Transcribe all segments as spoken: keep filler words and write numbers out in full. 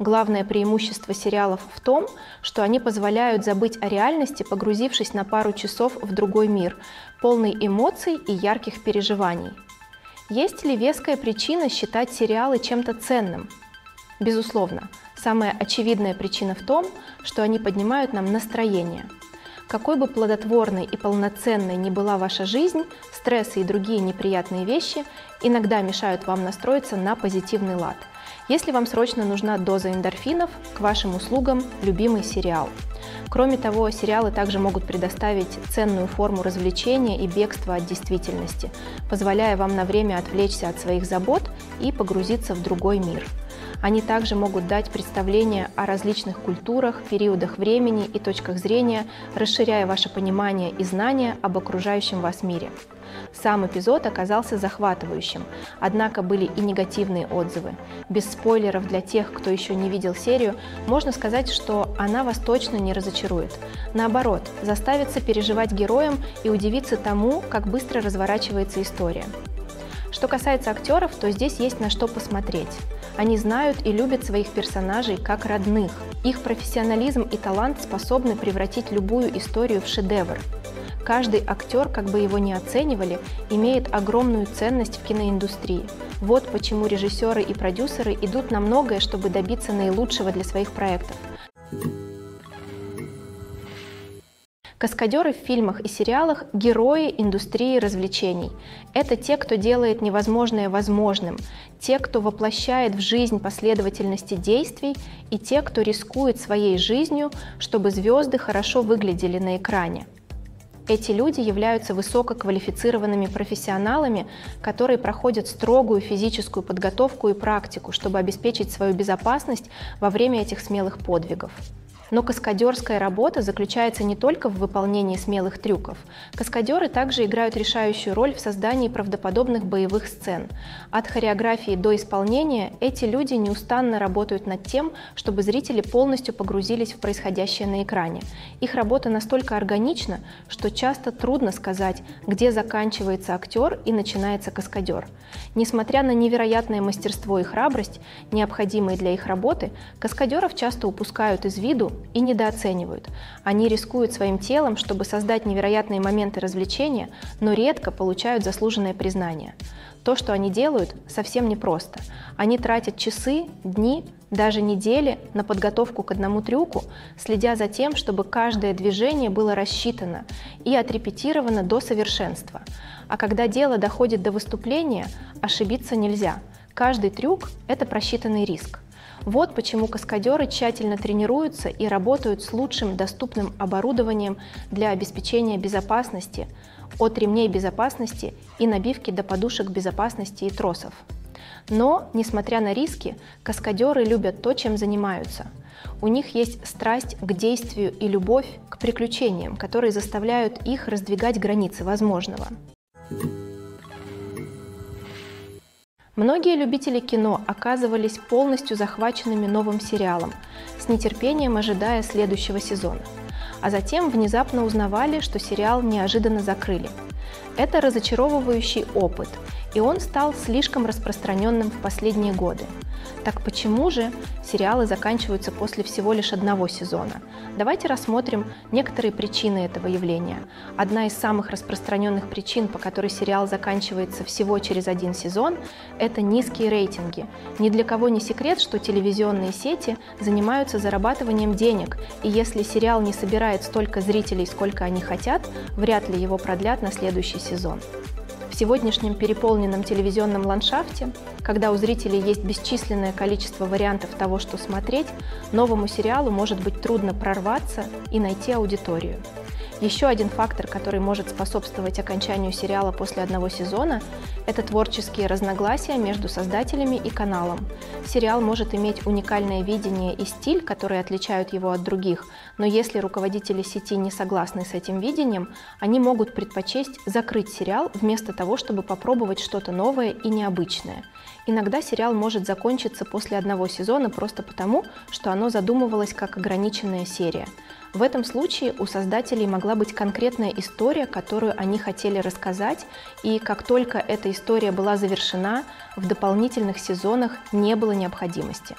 Главное преимущество сериалов в том, что они позволяют забыть о реальности, погрузившись на пару часов в другой мир, полный эмоций и ярких переживаний. Есть ли веская причина считать сериалы чем-то ценным? Безусловно, самая очевидная причина в том, что они поднимают нам настроение. Какой бы плодотворной и полноценной ни была ваша жизнь, стрессы и другие неприятные вещи иногда мешают вам настроиться на позитивный лад. Если вам срочно нужна доза эндорфинов, к вашим услугам любимый сериал. Кроме того, сериалы также могут предоставить ценную форму развлечения и бегства от действительности, позволяя вам на время отвлечься от своих забот и погрузиться в другой мир. Они также могут дать представление о различных культурах, периодах времени и точках зрения, расширяя ваше понимание и знания об окружающем вас мире. Сам эпизод оказался захватывающим, однако были и негативные отзывы. Без спойлеров для тех, кто еще не видел серию, можно сказать, что она вас точно не разочарует. Наоборот, заставится переживать героям и удивиться тому, как быстро разворачивается история. Что касается актеров, то здесь есть на что посмотреть. Они знают и любят своих персонажей как родных. Их профессионализм и талант способны превратить любую историю в шедевр. Каждый актер, как бы его ни оценивали, имеет огромную ценность в киноиндустрии. Вот почему режиссеры и продюсеры идут на многое, чтобы добиться наилучшего для своих проектов. Каскадеры в фильмах и сериалах – герои индустрии развлечений. Это те, кто делает невозможное возможным, те, кто воплощает в жизнь последовательности действий, и те, кто рискует своей жизнью, чтобы звезды хорошо выглядели на экране. Эти люди являются высококвалифицированными профессионалами, которые проходят строгую физическую подготовку и практику, чтобы обеспечить свою безопасность во время этих смелых подвигов. Но каскадерская работа заключается не только в выполнении смелых трюков. Каскадеры также играют решающую роль в создании правдоподобных боевых сцен. От хореографии до исполнения эти люди неустанно работают над тем, чтобы зрители полностью погрузились в происходящее на экране. Их работа настолько органична, что часто трудно сказать, где заканчивается актер и начинается каскадер. Несмотря на невероятное мастерство и храбрость, необходимые для их работы, каскадеров часто упускают из виду и недооценивают. Они рискуют своим телом, чтобы создать невероятные моменты развлечения, но редко получают заслуженное признание. То, что они делают, совсем непросто. Они тратят часы, дни, даже недели на подготовку к одному трюку, следя за тем, чтобы каждое движение было рассчитано и отрепетировано до совершенства. А когда дело доходит до выступления, ошибиться нельзя. Каждый трюк – это просчитанный риск. Вот почему каскадеры тщательно тренируются и работают с лучшим доступным оборудованием для обеспечения безопасности, от ремней безопасности и набивки до подушек безопасности и тросов. Но, несмотря на риски, каскадеры любят то, чем занимаются. У них есть страсть к действию и любовь к приключениям, которые заставляют их раздвигать границы возможного. Многие любители кино оказывались полностью захваченными новым сериалом, с нетерпением ожидая следующего сезона. А затем внезапно узнавали, что сериал неожиданно закрыли. Это разочаровывающий опыт, и он стал слишком распространенным в последние годы. Так почему же сериалы заканчиваются после всего лишь одного сезона? Давайте рассмотрим некоторые причины этого явления. Одна из самых распространенных причин, по которой сериал заканчивается всего через один сезон, это низкие рейтинги. Ни для кого не секрет, что телевизионные сети занимаются зарабатыванием денег, и если сериал не собирает столько зрителей, сколько они хотят, вряд ли его продлят на следующий сезон. В сегодняшнем переполненном телевизионном ландшафте, когда у зрителей есть бесчисленное количество вариантов того, что смотреть, новому сериалу может быть трудно прорваться и найти аудиторию. Еще один фактор, который может способствовать окончанию сериала после одного сезона, это творческие разногласия между создателями и каналом. Сериал может иметь уникальное видение и стиль, которые отличают его от других, но если руководители сети не согласны с этим видением, они могут предпочесть закрыть сериал вместо того, чтобы попробовать что-то новое и необычное. Иногда сериал может закончиться после одного сезона просто потому, что оно задумывалось как ограниченная серия. В этом случае у создателей могла быть конкретная история, которую они хотели рассказать, и как только эта история была завершена, в дополнительных сезонах не было необходимости.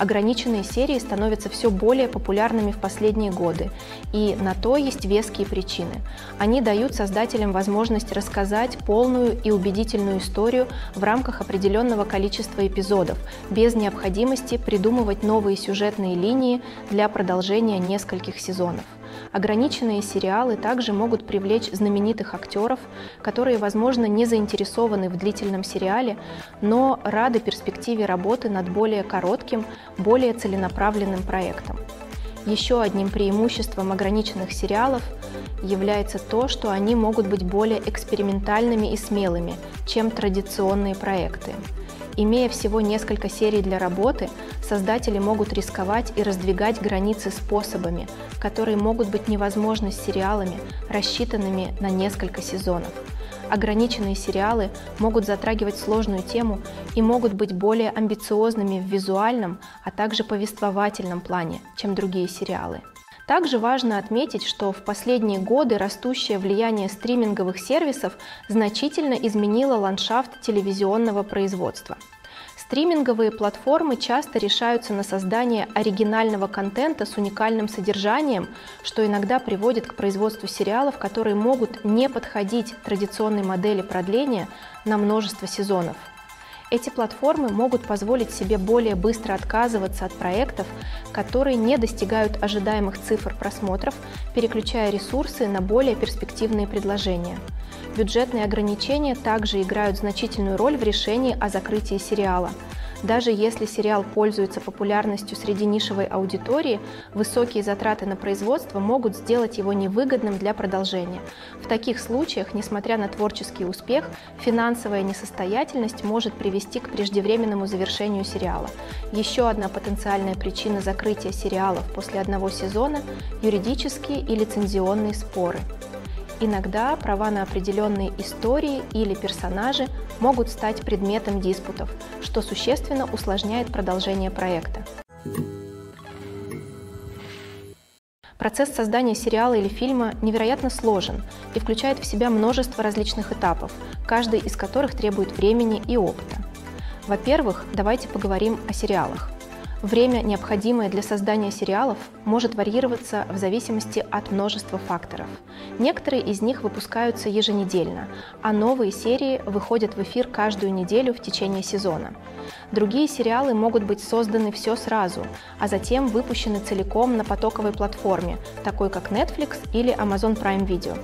ограниченные серии становятся все более популярными в последние годы, и на то есть веские причины. Они дают создателям возможность рассказать полную и убедительную историю в рамках определенного количества эпизодов, без необходимости придумывать новые сюжетные линии для продолжения нескольких сезонов. Ограниченные сериалы также могут привлечь знаменитых актеров, которые, возможно, не заинтересованы в длительном сериале, но рады перспективе работы над более коротким, более целенаправленным проектом. Еще одним преимуществом ограниченных сериалов является то, что они могут быть более экспериментальными и смелыми, чем традиционные проекты. Имея всего несколько серий для работы, создатели могут рисковать и раздвигать границы способами, которые могут быть невозможны с сериалами, рассчитанными на несколько сезонов. Ограниченные сериалы могут затрагивать сложную тему и могут быть более амбициозными в визуальном, а также повествовательном плане, чем другие сериалы. Также важно отметить, что в последние годы растущее влияние стриминговых сервисов значительно изменило ландшафт телевизионного производства. Стриминговые платформы часто решаются на создание оригинального контента с уникальным содержанием, что иногда приводит к производству сериалов, которые могут не подходить традиционной модели продления на множество сезонов. Эти платформы могут позволить себе более быстро отказываться от проектов, которые не достигают ожидаемых цифр просмотров, переключая ресурсы на более перспективные предложения. Бюджетные ограничения также играют значительную роль в решении о закрытии сериала. Даже если сериал пользуется популярностью среди нишевой аудитории, высокие затраты на производство могут сделать его невыгодным для продолжения. В таких случаях, несмотря на творческий успех, финансовая несостоятельность может привести к преждевременному завершению сериала. Еще одна потенциальная причина закрытия сериалов после одного сезона – юридические и лицензионные споры. Иногда права на определенные истории или персонажи могут стать предметом диспутов, что существенно усложняет продолжение проекта. Процесс создания сериала или фильма невероятно сложен и включает в себя множество различных этапов, каждый из которых требует времени и опыта. Во-первых, давайте поговорим о сериалах. Время, необходимое для создания сериалов, может варьироваться в зависимости от множества факторов. Некоторые из них выпускаются еженедельно, а новые серии выходят в эфир каждую неделю в течение сезона. Другие сериалы могут быть созданы все сразу, а затем выпущены целиком на потоковой платформе, такой как Netflix или Amazon Prime Video.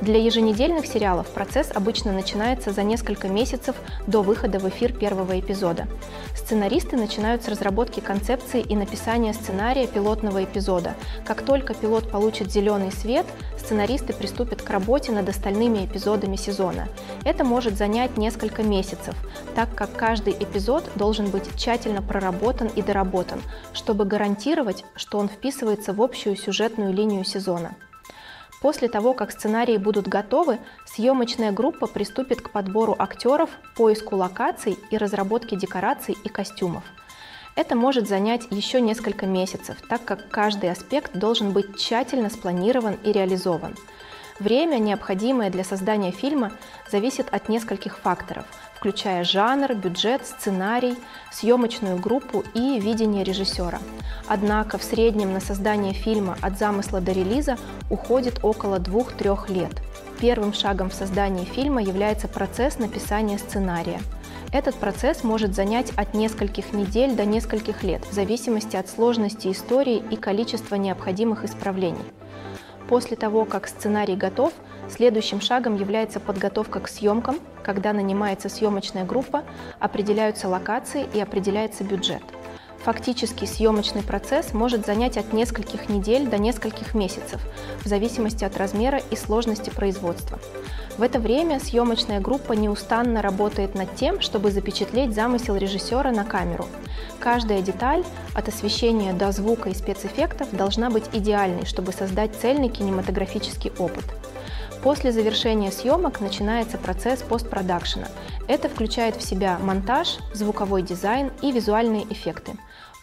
Для еженедельных сериалов процесс обычно начинается за несколько месяцев до выхода в эфир первого эпизода. Сценаристы начинают с разработки контента, концепции и написания сценария пилотного эпизода. Как только пилот получит зеленый свет, сценаристы приступят к работе над остальными эпизодами сезона. Это может занять несколько месяцев, так как каждый эпизод должен быть тщательно проработан и доработан, чтобы гарантировать, что он вписывается в общую сюжетную линию сезона. После того, как сценарии будут готовы, съемочная группа приступит к подбору актеров, поиску локаций и разработке декораций и костюмов. Это может занять еще несколько месяцев, так как каждый аспект должен быть тщательно спланирован и реализован. Время, необходимое для создания фильма, зависит от нескольких факторов, включая жанр, бюджет, сценарий, съемочную группу и видение режиссера. Однако в среднем на создание фильма от замысла до релиза уходит около двух-трех лет. Первым шагом в создании фильма является процесс написания сценария. Этот процесс может занять от нескольких недель до нескольких лет, в зависимости от сложности истории и количества необходимых исправлений. После того, как сценарий готов, следующим шагом является подготовка к съемкам, когда нанимается съемочная группа, определяются локации и определяется бюджет. Фактически съемочный процесс может занять от нескольких недель до нескольких месяцев, в зависимости от размера и сложности производства. В это время съемочная группа неустанно работает над тем, чтобы запечатлеть замысел режиссера на камеру. Каждая деталь, от освещения до звука и спецэффектов, должна быть идеальной, чтобы создать цельный кинематографический опыт. После завершения съемок начинается процесс постпродакшена. Это включает в себя монтаж, звуковой дизайн и визуальные эффекты.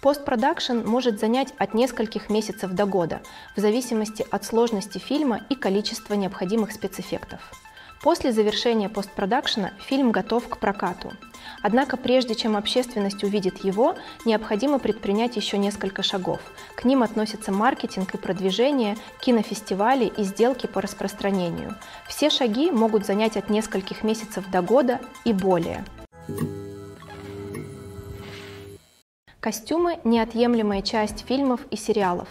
Постпродакшен может занять от нескольких месяцев до года, в зависимости от сложности фильма и количества необходимых спецэффектов. После завершения постпродакшена фильм готов к прокату. Однако прежде чем общественность увидит его, необходимо предпринять еще несколько шагов. К ним относятся маркетинг и продвижение, кинофестивали и сделки по распространению. Все шаги могут занять от нескольких месяцев до года и более. Костюмы – неотъемлемая часть фильмов и сериалов.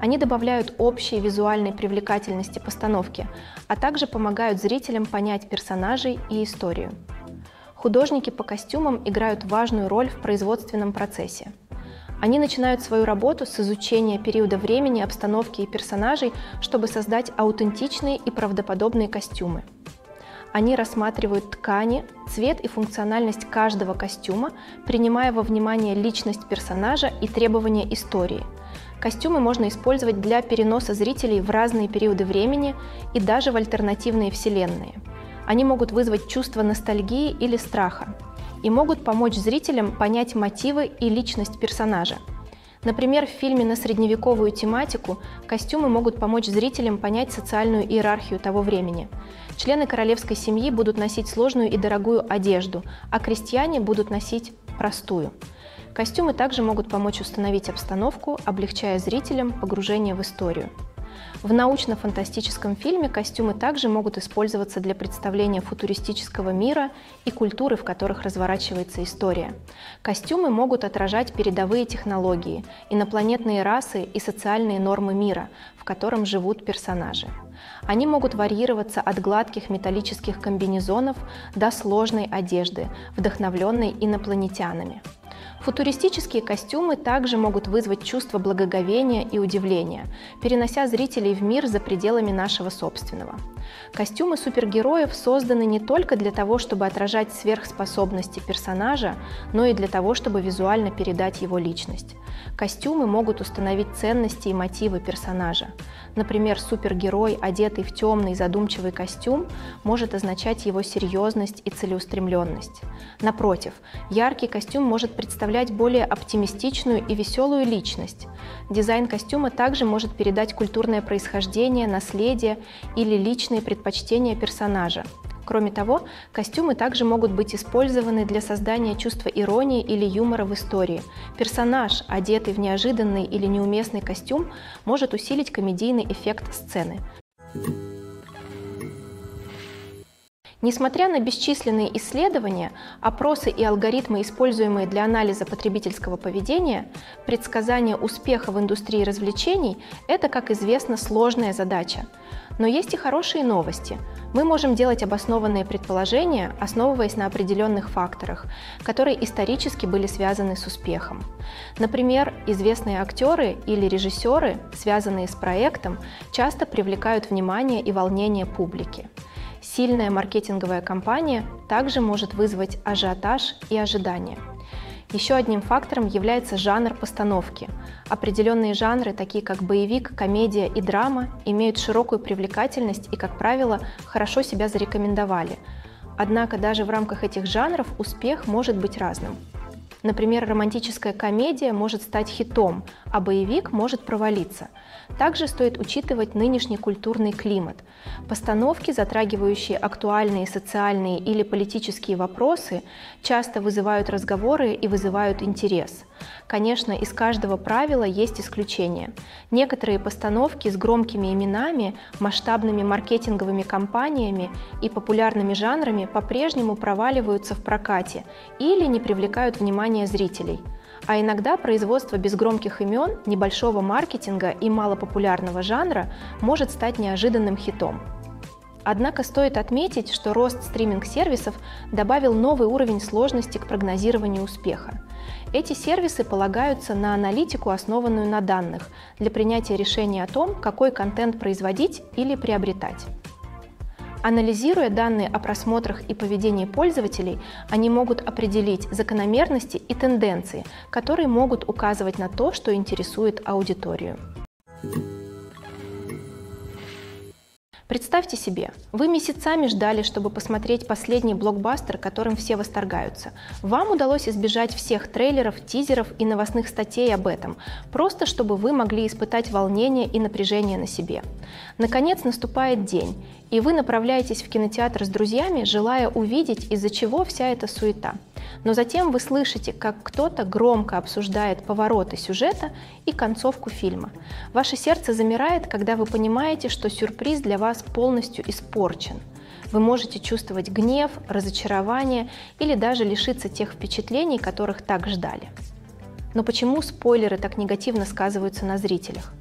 Они добавляют общей визуальной привлекательности постановки, а также помогают зрителям понять персонажей и историю. Художники по костюмам играют важную роль в производственном процессе. Они начинают свою работу с изучения периода времени, обстановки и персонажей, чтобы создать аутентичные и правдоподобные костюмы. Они рассматривают ткани, цвет и функциональность каждого костюма, принимая во внимание личность персонажа и требования истории. Костюмы можно использовать для переноса зрителей в разные периоды времени и даже в альтернативные вселенные. Они могут вызвать чувство ностальгии или страха и могут помочь зрителям понять мотивы и личность персонажа. Например, в фильме на средневековую тематику костюмы могут помочь зрителям понять социальную иерархию того времени. Члены королевской семьи будут носить сложную и дорогую одежду, а крестьяне будут носить простую. Костюмы также могут помочь установить обстановку, облегчая зрителям погружение в историю. В научно-фантастическом фильме костюмы также могут использоваться для представления футуристического мира и культуры, в которых разворачивается история. Костюмы могут отражать передовые технологии, инопланетные расы и социальные нормы мира, в котором живут персонажи. Они могут варьироваться от гладких металлических комбинезонов до сложной одежды, вдохновленной инопланетянами. Футуристические костюмы также могут вызвать чувство благоговения и удивления, перенося зрителей в мир за пределами нашего собственного. Костюмы супергероев созданы не только для того, чтобы отражать сверхспособности персонажа, но и для того, чтобы визуально передать его личность. Костюмы могут установить ценности и мотивы персонажа. Например, супергерой, одетый в темный задумчивый костюм, может означать его серьезность и целеустремленность. Напротив, яркий костюм может представлять более оптимистичную и веселую личность. Дизайн костюма также может передать культурное происхождение, наследие или личные предпочтения персонажа. Кроме того, костюмы также могут быть использованы для создания чувства иронии или юмора в истории. Персонаж, одетый в неожиданный или неуместный костюм, может усилить комедийный эффект сцены. Несмотря на бесчисленные исследования, опросы и алгоритмы, используемые для анализа потребительского поведения, предсказание успеха в индустрии развлечений – это, как известно, сложная задача. Но есть и хорошие новости. Мы можем делать обоснованные предположения, основываясь на определенных факторах, которые исторически были связаны с успехом. Например, известные актеры или режиссеры, связанные с проектом, часто привлекают внимание и волнение публики. Сильная маркетинговая кампания также может вызвать ажиотаж и ожидания. Еще одним фактором является жанр постановки. Определенные жанры, такие как боевик, комедия и драма, имеют широкую привлекательность и, как правило, хорошо себя зарекомендовали. Однако даже в рамках этих жанров успех может быть разным. Например, романтическая комедия может стать хитом, а боевик может провалиться. Также стоит учитывать нынешний культурный климат. Постановки, затрагивающие актуальные социальные или политические вопросы, часто вызывают разговоры и вызывают интерес. Конечно, из каждого правила есть исключения. Некоторые постановки с громкими именами, масштабными маркетинговыми кампаниями и популярными жанрами по-прежнему проваливаются в прокате или не привлекают внимания зрителей. А иногда производство без громких имен, небольшого маркетинга и малопопулярного жанра может стать неожиданным хитом. Однако стоит отметить, что рост стриминг-сервисов добавил новый уровень сложности к прогнозированию успеха. Эти сервисы полагаются на аналитику, основанную на данных, для принятия решения о том, какой контент производить или приобретать. Анализируя данные о просмотрах и поведении пользователей, они могут определить закономерности и тенденции, которые могут указывать на то, что интересует аудиторию. Представьте себе, вы месяцами ждали, чтобы посмотреть последний блокбастер, которым все восторгаются. Вам удалось избежать всех трейлеров, тизеров и новостных статей об этом, просто чтобы вы могли испытать волнение и напряжение на себе. Наконец наступает день, и вы направляетесь в кинотеатр с друзьями, желая увидеть, из-за чего вся эта суета. но затем вы слышите, как кто-то громко обсуждает повороты сюжета и концовку фильма. Ваше сердце замирает, когда вы понимаете, что сюрприз для вас полностью испорчен. Вы можете чувствовать гнев, разочарование или даже лишиться тех впечатлений, которых так ждали. Но почему спойлеры так негативно сказываются на зрителях?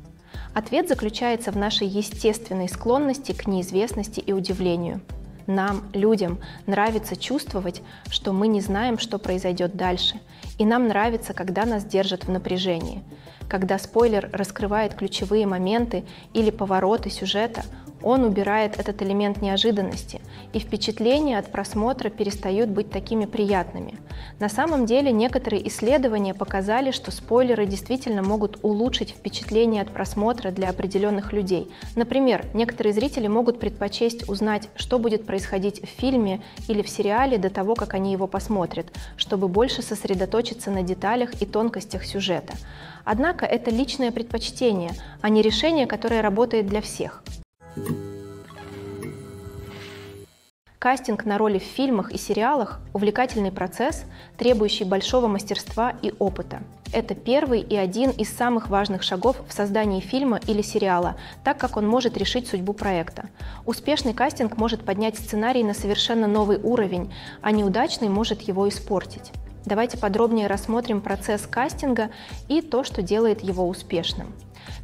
Ответ заключается в нашей естественной склонности к неизвестности и удивлению. Нам, людям, нравится чувствовать, что мы не знаем, что произойдет дальше, и нам нравится, когда нас держат в напряжении. Когда спойлер раскрывает ключевые моменты или повороты сюжета, он убирает этот элемент неожиданности, и впечатления от просмотра перестают быть такими приятными. На самом деле, некоторые исследования показали, что спойлеры действительно могут улучшить впечатление от просмотра для определенных людей. Например, некоторые зрители могут предпочесть узнать, что будет происходить в фильме или в сериале до того, как они его посмотрят, чтобы больше сосредоточиться на деталях и тонкостях сюжета. Однако это личное предпочтение, а не решение, которое работает для всех. Кастинг на роли в фильмах и сериалах – увлекательный процесс, требующий большого мастерства и опыта. Это первый и один из самых важных шагов в создании фильма или сериала, так как он может решить судьбу проекта. Успешный кастинг может поднять сценарий на совершенно новый уровень, а неудачный может его испортить. Давайте подробнее рассмотрим процесс кастинга и то, что делает его успешным.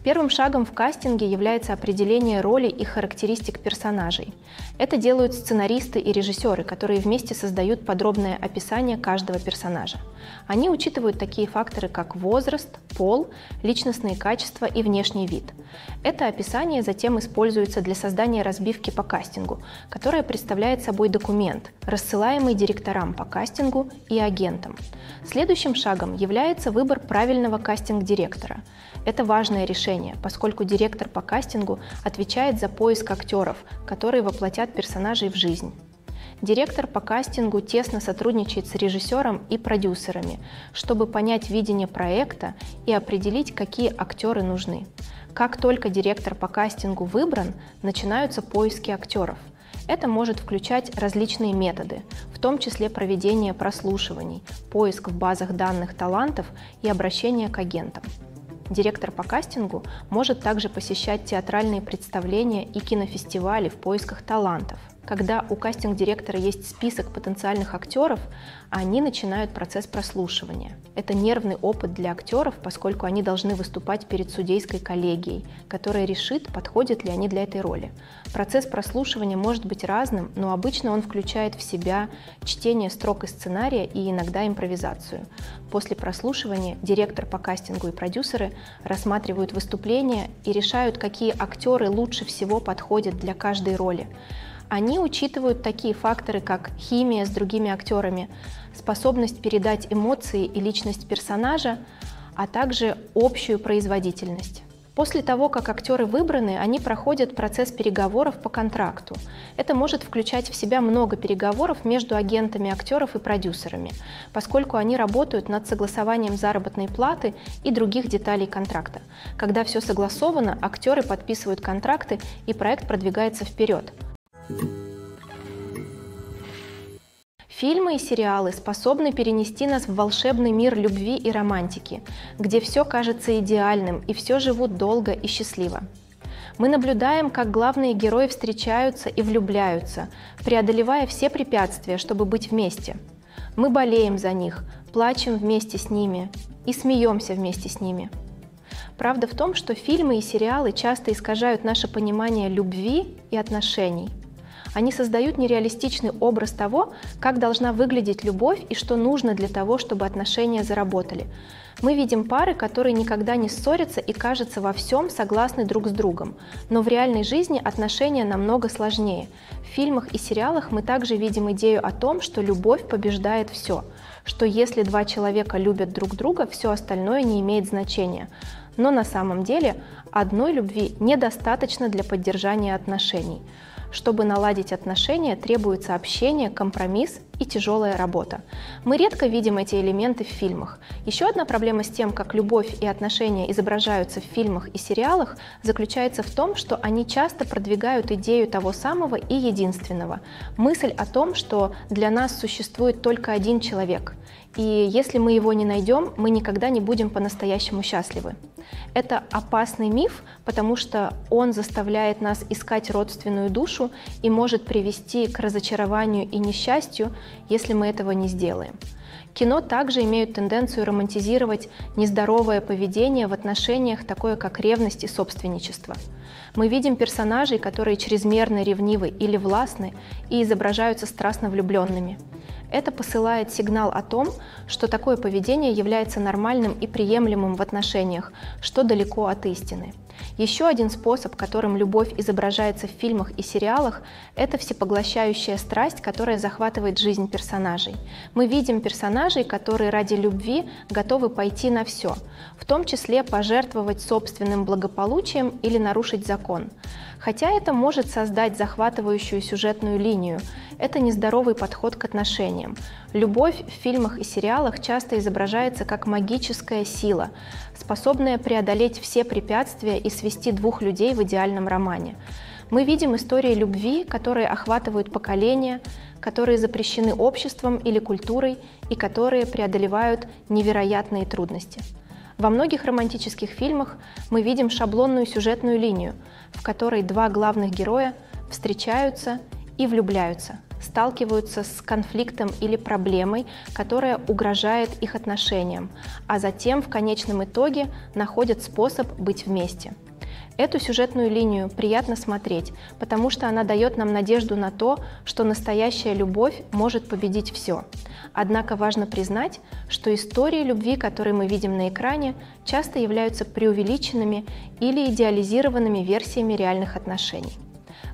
Первым шагом в кастинге является определение роли и характеристик персонажей. Это делают сценаристы и режиссеры, которые вместе создают подробное описание каждого персонажа. Они учитывают такие факторы, как возраст, пол, личностные качества и внешний вид. Это описание затем используется для создания разбивки по кастингу, которая представляет собой документ, рассылаемый директорам по кастингу и агентам. Следующим шагом является выбор правильного кастинг-директора. Это важное решение, поскольку директор по кастингу отвечает за поиск актеров, которые воплотят персонажей в жизнь. Директор по кастингу тесно сотрудничает с режиссером и продюсерами, чтобы понять видение проекта и определить, какие актеры нужны. Как только директор по кастингу выбран, начинаются поиски актеров. Это может включать различные методы, в том числе проведение прослушиваний, поиск в базах данных талантов и обращение к агентам. Директор по кастингу может также посещать театральные представления и кинофестивали в поисках талантов. Когда у кастинг-директора есть список потенциальных актеров, они начинают процесс прослушивания. Это нервный опыт для актеров, поскольку они должны выступать перед судейской коллегией, которая решит, подходят ли они для этой роли. Процесс прослушивания может быть разным, но обычно он включает в себя чтение строк из сценария и иногда импровизацию. После прослушивания директор по кастингу и продюсеры рассматривают выступления и решают, какие актеры лучше всего подходят для каждой роли. Они учитывают такие факторы, как химия с другими актерами, способность передать эмоции и личность персонажа, а также общую производительность. После того, как актеры выбраны, они проходят процесс переговоров по контракту. Это может включать в себя много переговоров между агентами актеров и продюсерами, поскольку они работают над согласованием заработной платы и других деталей контракта. Когда все согласовано, актеры подписывают контракты, и проект продвигается вперед. Фильмы и сериалы способны перенести нас в волшебный мир любви и романтики, где все кажется идеальным и все живут долго и счастливо. Мы наблюдаем, как главные герои встречаются и влюбляются, преодолевая все препятствия, чтобы быть вместе. Мы болеем за них, плачем вместе с ними и смеемся вместе с ними. Правда в том, что фильмы и сериалы часто искажают наше понимание любви и отношений. Они создают нереалистичный образ того, как должна выглядеть любовь и что нужно для того, чтобы отношения заработали. Мы видим пары, которые никогда не ссорятся и, кажется, во всем согласны друг с другом. Но в реальной жизни отношения намного сложнее. В фильмах и сериалах мы также видим идею о том, что любовь побеждает все, что если два человека любят друг друга, все остальное не имеет значения. Но на самом деле одной любви недостаточно для поддержания отношений. Чтобы наладить отношения, требуется общение, компромисс и тяжелая работа. Мы редко видим эти элементы в фильмах. Еще одна проблема с тем, как любовь и отношения изображаются в фильмах и сериалах, заключается в том, что они часто продвигают идею того самого и единственного. Мысль о том, что для нас существует только один человек, и если мы его не найдем, мы никогда не будем по-настоящему счастливы. Это опасный миф, потому что он заставляет нас искать родственную душу и может привести к разочарованию и несчастью, если мы этого не сделаем. Кино также имеют тенденцию романтизировать нездоровое поведение в отношениях, такое как ревность и собственничество. Мы видим персонажей, которые чрезмерно ревнивы или властны и изображаются страстно влюбленными. Это посылает сигнал о том, что такое поведение является нормальным и приемлемым в отношениях, что далеко от истины. Еще один способ, которым любовь изображается в фильмах и сериалах, это всепоглощающая страсть, которая захватывает жизнь персонажей. Мы видим персонажей, которые ради любви готовы пойти на все, в том числе пожертвовать собственным благополучием или нарушить закон. Хотя это может создать захватывающую сюжетную линию, это нездоровый подход к отношениям. Любовь в фильмах и сериалах часто изображается как магическая сила, способная преодолеть все препятствия и свести двух людей в идеальном романе. Мы видим истории любви, которые охватывают поколения, которые запрещены обществом или культурой и которые преодолевают невероятные трудности. Во многих романтических фильмах мы видим шаблонную сюжетную линию, в которой два главных героя встречаются и влюбляются, сталкиваются с конфликтом или проблемой, которая угрожает их отношениям, а затем в конечном итоге находят способ быть вместе. Эту сюжетную линию приятно смотреть, потому что она дает нам надежду на то, что настоящая любовь может победить все. Однако важно признать, что истории любви, которые мы видим на экране, часто являются преувеличенными или идеализированными версиями реальных отношений.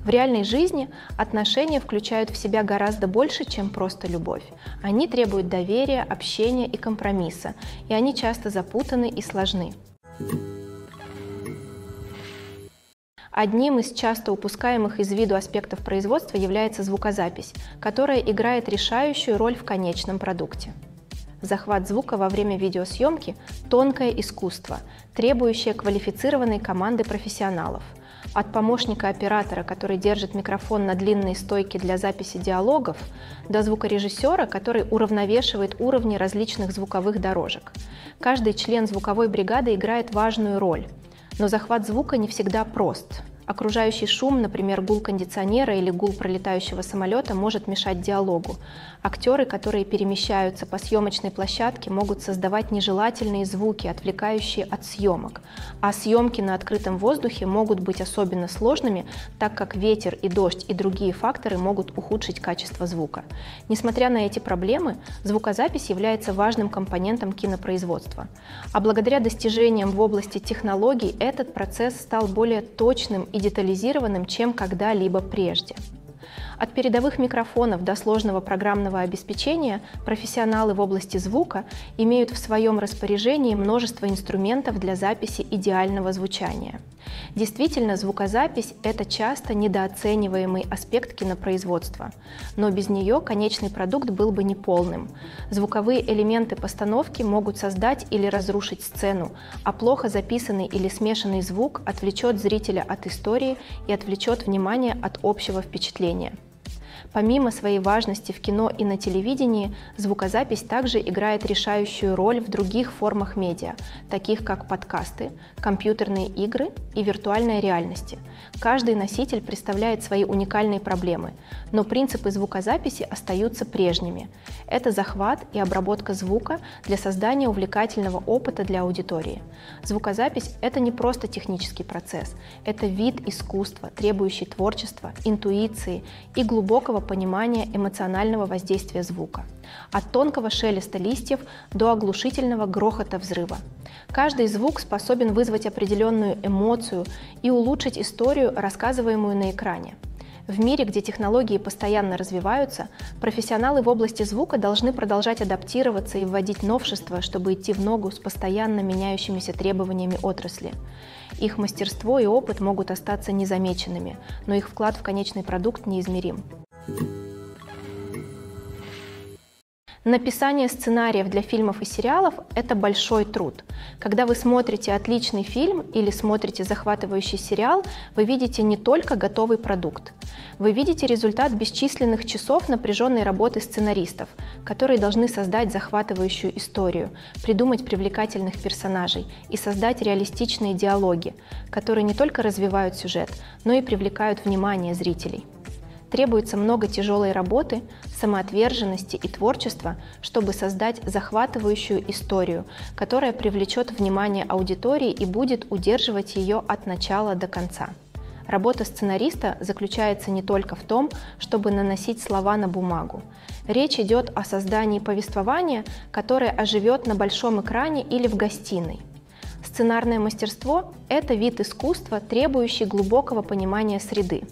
В реальной жизни отношения включают в себя гораздо больше, чем просто любовь. Они требуют доверия, общения и компромисса, и они часто запутаны и сложны. Одним из часто упускаемых из виду аспектов производства является звукозапись, которая играет решающую роль в конечном продукте. Захват звука во время видеосъемки – тонкое искусство, требующее квалифицированной команды профессионалов. От помощника оператора, который держит микрофон на длинной стойке для записи диалогов, до звукорежиссера, который уравновешивает уровни различных звуковых дорожек. Каждый член звуковой бригады играет важную роль, но захват звука не всегда прост. Окружающий шум, например, гул кондиционера или гул пролетающего самолета, может мешать диалогу. Актеры, которые перемещаются по съемочной площадке, могут создавать нежелательные звуки, отвлекающие от съемок. А съемки на открытом воздухе могут быть особенно сложными, так как ветер и дождь и другие факторы могут ухудшить качество звука. Несмотря на эти проблемы, звукозапись является важным компонентом кинопроизводства. А благодаря достижениям в области технологий этот процесс стал более точным и детализированным, чем когда-либо прежде. От передовых микрофонов до сложного программного обеспечения профессионалы в области звука имеют в своем распоряжении множество инструментов для записи идеального звучания. Действительно, звукозапись – это часто недооцениваемый аспект кинопроизводства, но без нее конечный продукт был бы неполным. Звуковые элементы постановки могут создать или разрушить сцену, а плохо записанный или смешанный звук отвлечет зрителя от истории и отвлечет внимание от общего впечатления. Помимо своей важности в кино и на телевидении, звукозапись также играет решающую роль в других формах медиа, таких как подкасты, компьютерные игры и виртуальная реальность. Каждый носитель представляет свои уникальные проблемы, но принципы звукозаписи остаются прежними. Это захват и обработка звука для создания увлекательного опыта для аудитории. Звукозапись – это не просто технический процесс, это вид искусства, требующий творчества, интуиции и глубокого понимания эмоционального воздействия звука. От тонкого шелеста листьев до оглушительного грохота взрыва. Каждый звук способен вызвать определенную эмоцию и улучшить историю, рассказываемую на экране. В мире, где технологии постоянно развиваются, профессионалы в области звука должны продолжать адаптироваться и вводить новшества, чтобы идти в ногу с постоянно меняющимися требованиями отрасли. Их мастерство и опыт могут остаться незамеченными, но их вклад в конечный продукт неизмерим. Написание сценариев для фильмов и сериалов – это большой труд. Когда вы смотрите отличный фильм или смотрите захватывающий сериал, вы видите не только готовый продукт. Вы видите результат бесчисленных часов напряженной работы сценаристов, которые должны создать захватывающую историю, придумать привлекательных персонажей и создать реалистичные диалоги, которые не только развивают сюжет, но и привлекают внимание зрителей. Требуется много тяжелой работы, самоотверженности и творчества, чтобы создать захватывающую историю, которая привлечет внимание аудитории и будет удерживать ее от начала до конца. Работа сценариста заключается не только в том, чтобы наносить слова на бумагу. Речь идет о создании повествования, которое оживет на большом экране или в гостиной. Сценарное мастерство – это вид искусства, требующий глубокого понимания среды.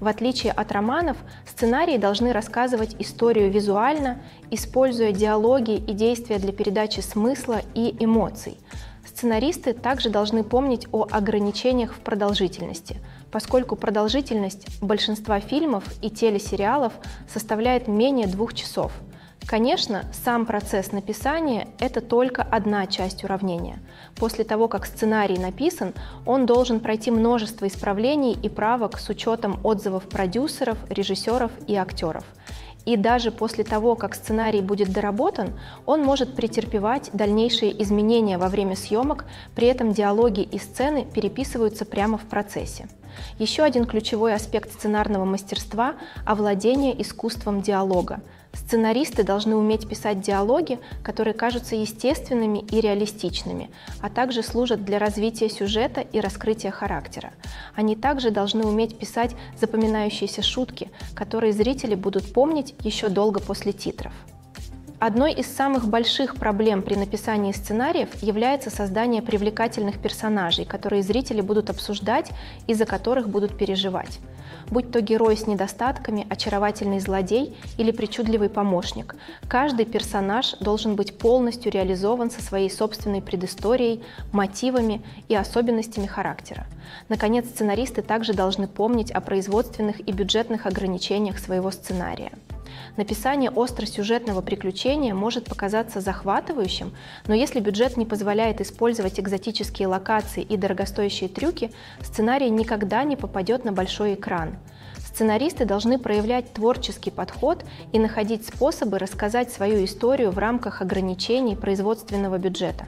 В отличие от романов, сценарии должны рассказывать историю визуально, используя диалоги и действия для передачи смысла и эмоций. Сценаристы также должны помнить о ограничениях в продолжительности, поскольку продолжительность большинства фильмов и телесериалов составляет менее двух часов. Конечно, сам процесс написания – это только одна часть уравнения. После того, как сценарий написан, он должен пройти множество исправлений и правок с учетом отзывов продюсеров, режиссеров и актеров. И даже после того, как сценарий будет доработан, он может претерпевать дальнейшие изменения во время съемок, при этом диалоги и сцены переписываются прямо в процессе. Еще один ключевой аспект сценарного мастерства – овладение искусством диалога. Сценаристы должны уметь писать диалоги, которые кажутся естественными и реалистичными, а также служат для развития сюжета и раскрытия характера. Они также должны уметь писать запоминающиеся шутки, которые зрители будут помнить еще долго после титров. Одной из самых больших проблем при написании сценариев является создание привлекательных персонажей, которые зрители будут обсуждать и за которых будут переживать. Будь то герой с недостатками, очаровательный злодей или причудливый помощник, каждый персонаж должен быть полностью реализован со своей собственной предысторией, мотивами и особенностями характера. Наконец, сценаристы также должны помнить о производственных и бюджетных ограничениях своего сценария. Написание остросюжетного приключения может показаться захватывающим, но если бюджет не позволяет использовать экзотические локации и дорогостоящие трюки, сценарий никогда не попадет на большой экран. Сценаристы должны проявлять творческий подход и находить способы рассказать свою историю в рамках ограничений производственного бюджета.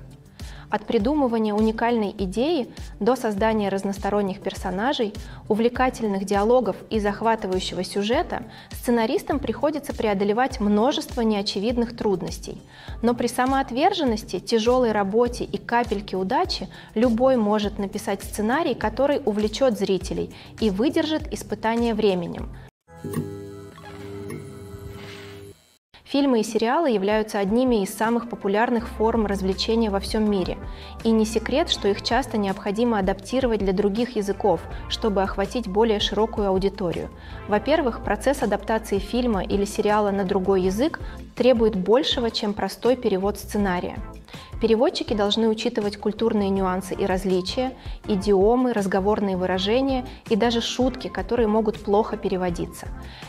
От придумывания уникальной идеи до создания разносторонних персонажей, увлекательных диалогов и захватывающего сюжета сценаристам приходится преодолевать множество неочевидных трудностей. Но при самоотверженности, тяжелой работе и капельке удачи любой может написать сценарий, который увлечет зрителей и выдержит испытания временем. Фильмы и сериалы являются одними из самых популярных форм развлечения во всем мире, и не секрет, что их часто необходимо адаптировать для других языков, чтобы охватить более широкую аудиторию. Во-первых, процесс адаптации фильма или сериала на другой язык требует большего, чем простой перевод сценария. Переводчики должны учитывать культурные нюансы и различия, идиомы, разговорные выражения и даже шутки, которые могут плохо переводиться.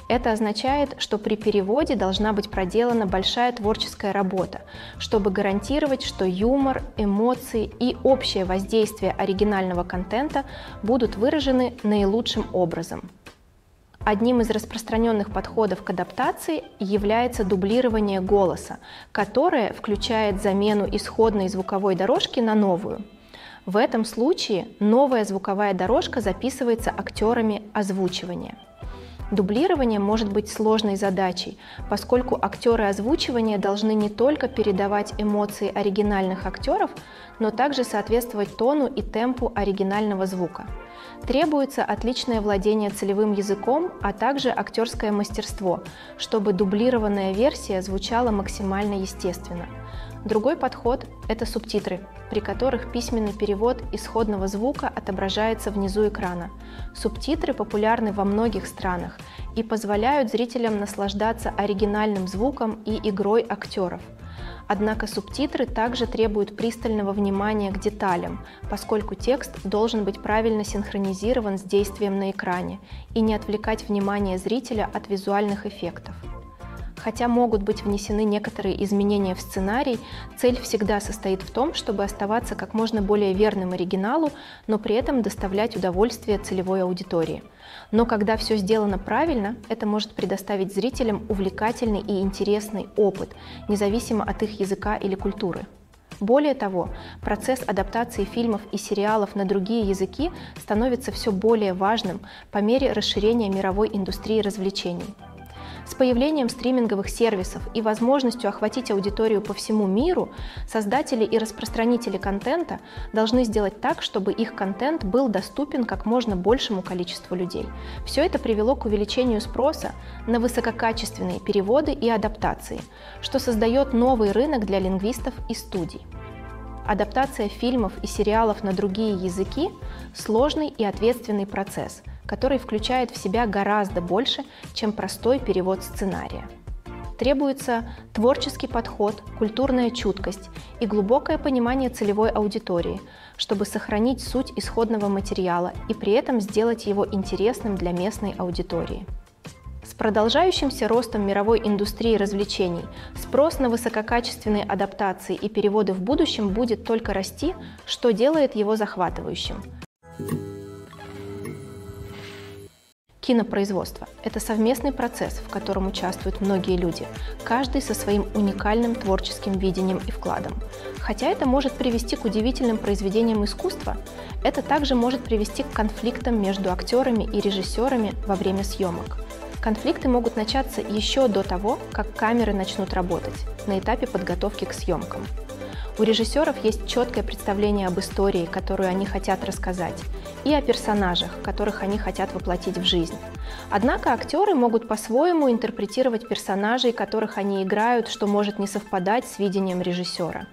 Это означает, что при переводе должна быть проделана большая творческая работа, чтобы гарантировать, что юмор, эмоции и общее воздействие оригинального контента будут выражены наилучшим образом. Одним из распространенных подходов к адаптации является дублирование голоса, которое включает замену исходной звуковой дорожки на новую. В этом случае новая звуковая дорожка записывается актерами озвучивания. Дублирование может быть сложной задачей, поскольку актеры озвучивания должны не только передавать эмоции оригинальных актеров, но также соответствовать тону и темпу оригинального звука. Требуется отличное владение целевым языком, а также актерское мастерство, чтобы дублированная версия звучала максимально естественно. Другой подход – это субтитры, при которых письменный перевод исходного звука отображается внизу экрана. Субтитры популярны во многих странах и позволяют зрителям наслаждаться оригинальным звуком и игрой актеров. Однако субтитры также требуют пристального внимания к деталям, поскольку текст должен быть правильно синхронизирован с действием на экране и не отвлекать внимание зрителя от визуальных эффектов. Хотя могут быть внесены некоторые изменения в сценарий, цель всегда состоит в том, чтобы оставаться как можно более верным оригиналу, но при этом доставлять удовольствие целевой аудитории. Но когда все сделано правильно, это может предоставить зрителям увлекательный и интересный опыт, независимо от их языка или культуры. Более того, процесс адаптации фильмов и сериалов на другие языки становится все более важным по мере расширения мировой индустрии развлечений. С появлением стриминговых сервисов и возможностью охватить аудиторию по всему миру, создатели и распространители контента должны сделать так, чтобы их контент был доступен как можно большему количеству людей. Все это привело к увеличению спроса на высококачественные переводы и адаптации, что создает новый рынок для лингвистов и студий. Адаптация фильмов и сериалов на другие языки – сложный и ответственный процесс, который включает в себя гораздо больше, чем простой перевод сценария. Требуется творческий подход, культурная чуткость и глубокое понимание целевой аудитории, чтобы сохранить суть исходного материала и при этом сделать его интересным для местной аудитории. С продолжающимся ростом мировой индустрии развлечений спрос на высококачественные адаптации и переводы в будущем будет только расти, что делает его захватывающим. Кинопроизводство – это совместный процесс, в котором участвуют многие люди, каждый со своим уникальным творческим видением и вкладом. Хотя это может привести к удивительным произведениям искусства, это также может привести к конфликтам между актерами и режиссерами во время съемок. Конфликты могут начаться еще до того, как камеры начнут работать, на этапе подготовки к съемкам. У режиссеров есть четкое представление об истории, которую они хотят рассказать, и о персонажах, которых они хотят воплотить в жизнь. Однако актеры могут по-своему интерпретировать персонажей, которых они играют, что может не совпадать с видением режиссера.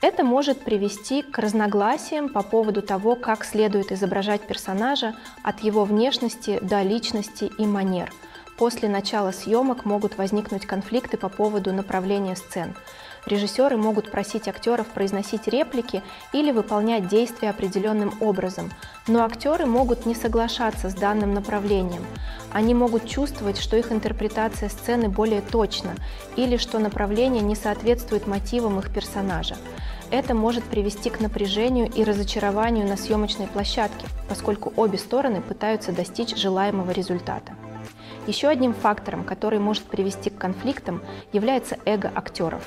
Это может привести к разногласиям по поводу того, как следует изображать персонажа от его внешности до личности и манер. После начала съемок могут возникнуть конфликты по поводу направления сцен. Режиссеры могут просить актеров произносить реплики или выполнять действия определенным образом, но актеры могут не соглашаться с данным направлением. Они могут чувствовать, что их интерпретация сцены более точна или что направление не соответствует мотивам их персонажа. Это может привести к напряжению и разочарованию на съемочной площадке, поскольку обе стороны пытаются достичь желаемого результата. Еще одним фактором, который может привести к конфликтам, является эго актеров.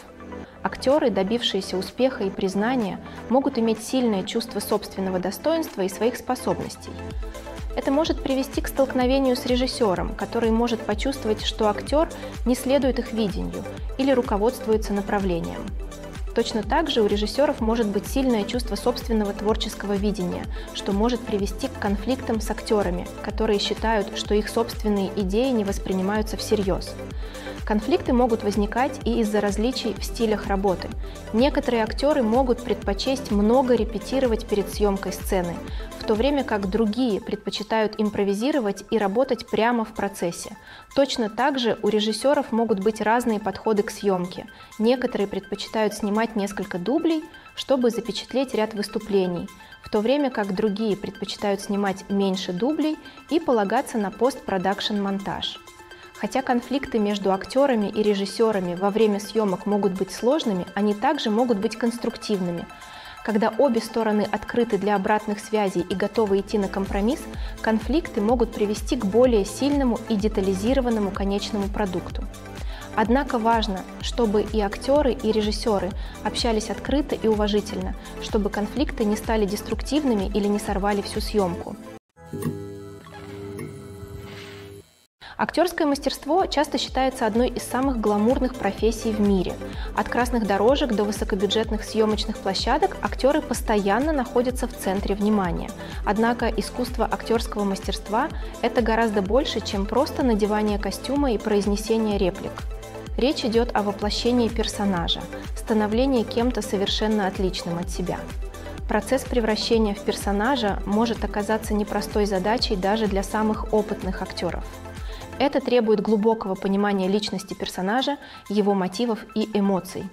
Актеры, добившиеся успеха и признания, могут иметь сильное чувство собственного достоинства и своих способностей. Это может привести к столкновению с режиссером, который может почувствовать, что актер не следует их видению или руководствуется направлением. Точно так же у режиссеров может быть сильное чувство собственного творческого видения, что может привести к конфликтам с актерами, которые считают, что их собственные идеи не воспринимаются всерьез. Конфликты могут возникать и из-за различий в стилях работы. Некоторые актеры могут предпочесть много репетировать перед съемкой сцены, в то время как другие предпочитают импровизировать и работать прямо в процессе. Точно так же у режиссеров могут быть разные подходы к съемке. Некоторые предпочитают снимать несколько дублей, чтобы запечатлеть ряд выступлений, в то время как другие предпочитают снимать меньше дублей и полагаться на постпродакшн-монтаж. Хотя конфликты между актерами и режиссерами во время съемок могут быть сложными, они также могут быть конструктивными. Когда обе стороны открыты для обратных связей и готовы идти на компромисс, конфликты могут привести к более сильному и детализированному конечному продукту. Однако важно, чтобы и актеры, и режиссеры общались открыто и уважительно, чтобы конфликты не стали деструктивными или не сорвали всю съемку. Актерское мастерство часто считается одной из самых гламурных профессий в мире. От красных дорожек до высокобюджетных съемочных площадок актеры постоянно находятся в центре внимания. Однако искусство актерского мастерства – это гораздо больше, чем просто надевание костюма и произнесение реплик. Речь идет о воплощении персонажа, становлении кем-то совершенно отличным от себя. Процесс превращения в персонажа может оказаться непростой задачей даже для самых опытных актеров. Это требует глубокого понимания личности персонажа, его мотивов и эмоций.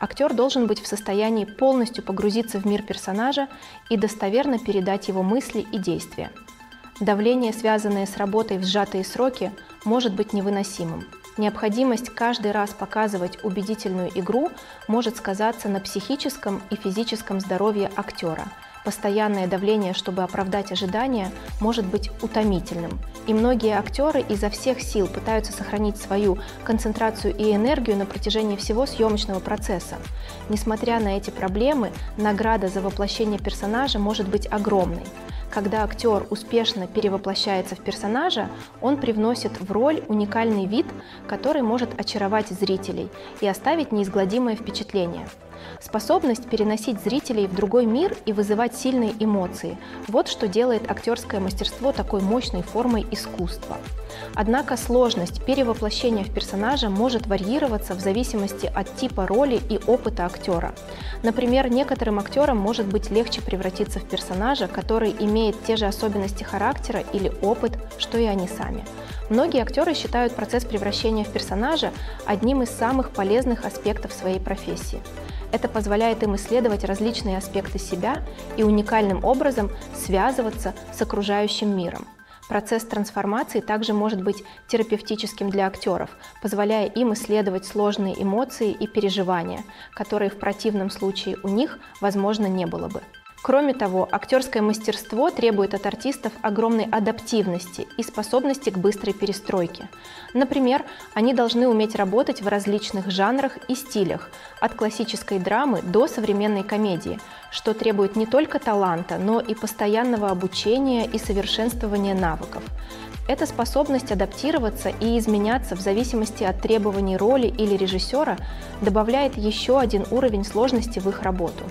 Актер должен быть в состоянии полностью погрузиться в мир персонажа и достоверно передать его мысли и действия. Давление, связанное с работой в сжатые сроки, может быть невыносимым. Необходимость каждый раз показывать убедительную игру может сказаться на психическом и физическом здоровье актера. Постоянное давление, чтобы оправдать ожидания, может быть утомительным. И многие актеры изо всех сил пытаются сохранить свою концентрацию и энергию на протяжении всего съемочного процесса. Несмотря на эти проблемы, награда за воплощение персонажа может быть огромной. Когда актер успешно перевоплощается в персонажа, он привносит в роль уникальный вид, который может очаровать зрителей и оставить неизгладимое впечатление. Способность переносить зрителей в другой мир и вызывать сильные эмоции – вот что делает актерское мастерство такой мощной формой искусства. Однако сложность перевоплощения в персонажа может варьироваться в зависимости от типа роли и опыта актера. Например, некоторым актерам может быть легче превратиться в персонажа, который имеет те же особенности характера или опыт, что и они сами. Многие актеры считают процесс превращения в персонажа одним из самых полезных аспектов своей профессии. Это позволяет им исследовать различные аспекты себя и уникальным образом связываться с окружающим миром. Процесс трансформации также может быть терапевтическим для актеров, позволяя им исследовать сложные эмоции и переживания, которые в противном случае у них, возможно, не было бы. Кроме того, актерское мастерство требует от артистов огромной адаптивности и способности к быстрой перестройке. Например, они должны уметь работать в различных жанрах и стилях, от классической драмы до современной комедии, что требует не только таланта, но и постоянного обучения и совершенствования навыков. Эта способность адаптироваться и изменяться в зависимости от требований роли или режиссера добавляет еще один уровень сложности в их работу.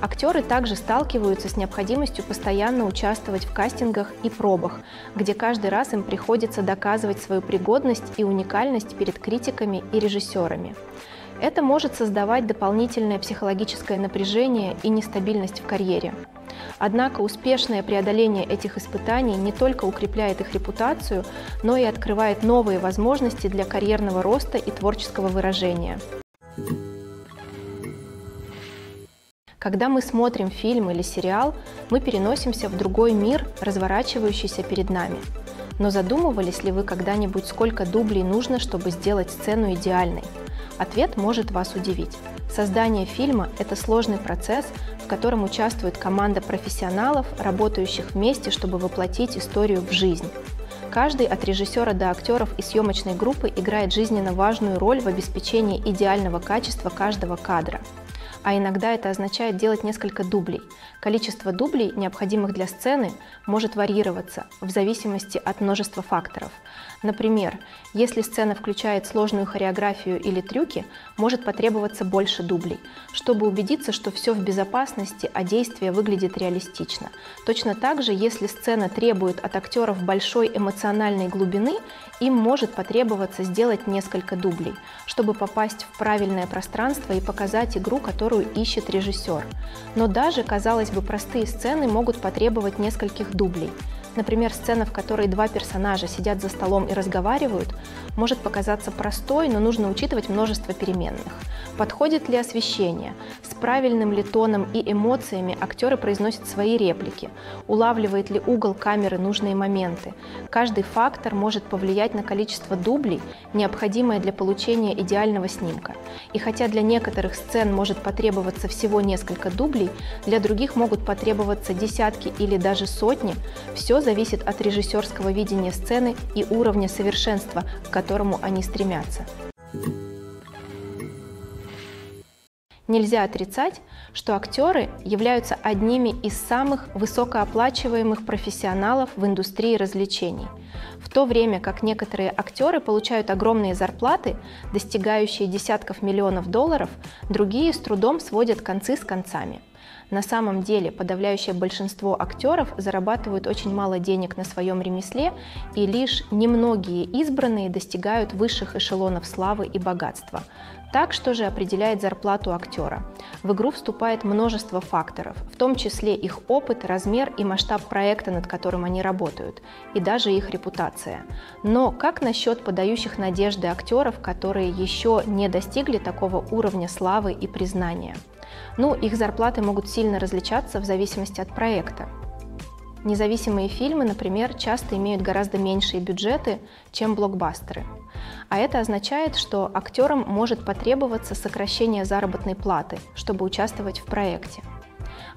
Актеры также сталкиваются с необходимостью постоянно участвовать в кастингах и пробах, где каждый раз им приходится доказывать свою пригодность и уникальность перед критиками и режиссерами. Это может создавать дополнительное психологическое напряжение и нестабильность в карьере. Однако успешное преодоление этих испытаний не только укрепляет их репутацию, но и открывает новые возможности для карьерного роста и творческого выражения. Когда мы смотрим фильм или сериал, мы переносимся в другой мир, разворачивающийся перед нами. Но задумывались ли вы когда-нибудь, сколько дублей нужно, чтобы сделать сцену идеальной? Ответ может вас удивить. Создание фильма – это сложный процесс, в котором участвует команда профессионалов, работающих вместе, чтобы воплотить историю в жизнь. Каждый от режиссера до актеров и съемочной группы играет жизненно важную роль в обеспечении идеального качества каждого кадра. А иногда это означает делать несколько дублей. Количество дублей, необходимых для сцены, может варьироваться в зависимости от множества факторов. Например, если сцена включает сложную хореографию или трюки, может потребоваться больше дублей, чтобы убедиться, что все в безопасности, а действие выглядит реалистично. Точно так же, если сцена требует от актеров большой эмоциональной глубины, им может потребоваться сделать несколько дублей, чтобы попасть в правильное пространство и показать игру, которую ищет режиссер. Но даже, казалось бы, простые сцены могут потребовать нескольких дублей. Например, сцена, в которой два персонажа сидят за столом и разговаривают, может показаться простой, но нужно учитывать множество переменных. Подходит ли освещение? С правильным ли тоном и эмоциями актеры произносят свои реплики? Улавливает ли угол камеры нужные моменты? Каждый фактор может повлиять на количество дублей, необходимое для получения идеального снимка. И хотя для некоторых сцен может потребоваться всего несколько дублей, для других могут потребоваться десятки или даже сотни, все зависит от режиссерского видения сцены и уровня совершенства, к которому они стремятся. Нельзя отрицать, что актеры являются одними из самых высокооплачиваемых профессионалов в индустрии развлечений, в то время как некоторые актеры получают огромные зарплаты, достигающие десятков миллионов долларов, другие с трудом сводят концы с концами. На самом деле, подавляющее большинство актеров зарабатывают очень мало денег на своем ремесле, и лишь немногие избранные достигают высших эшелонов славы и богатства. Так, что же определяет зарплату актера? В игру вступает множество факторов, в том числе их опыт, размер и масштаб проекта, над которым они работают, и даже их репутация. Но как насчет подающих надежды актеров, которые еще не достигли такого уровня славы и признания? Ну, их зарплаты могут сильно различаться в зависимости от проекта. Независимые фильмы, например, часто имеют гораздо меньшие бюджеты, чем блокбастеры. А это означает, что актерам может потребоваться сокращение заработной платы, чтобы участвовать в проекте.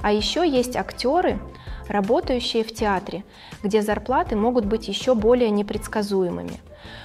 А еще есть актеры, работающие в театре, где зарплаты могут быть еще более непредсказуемыми.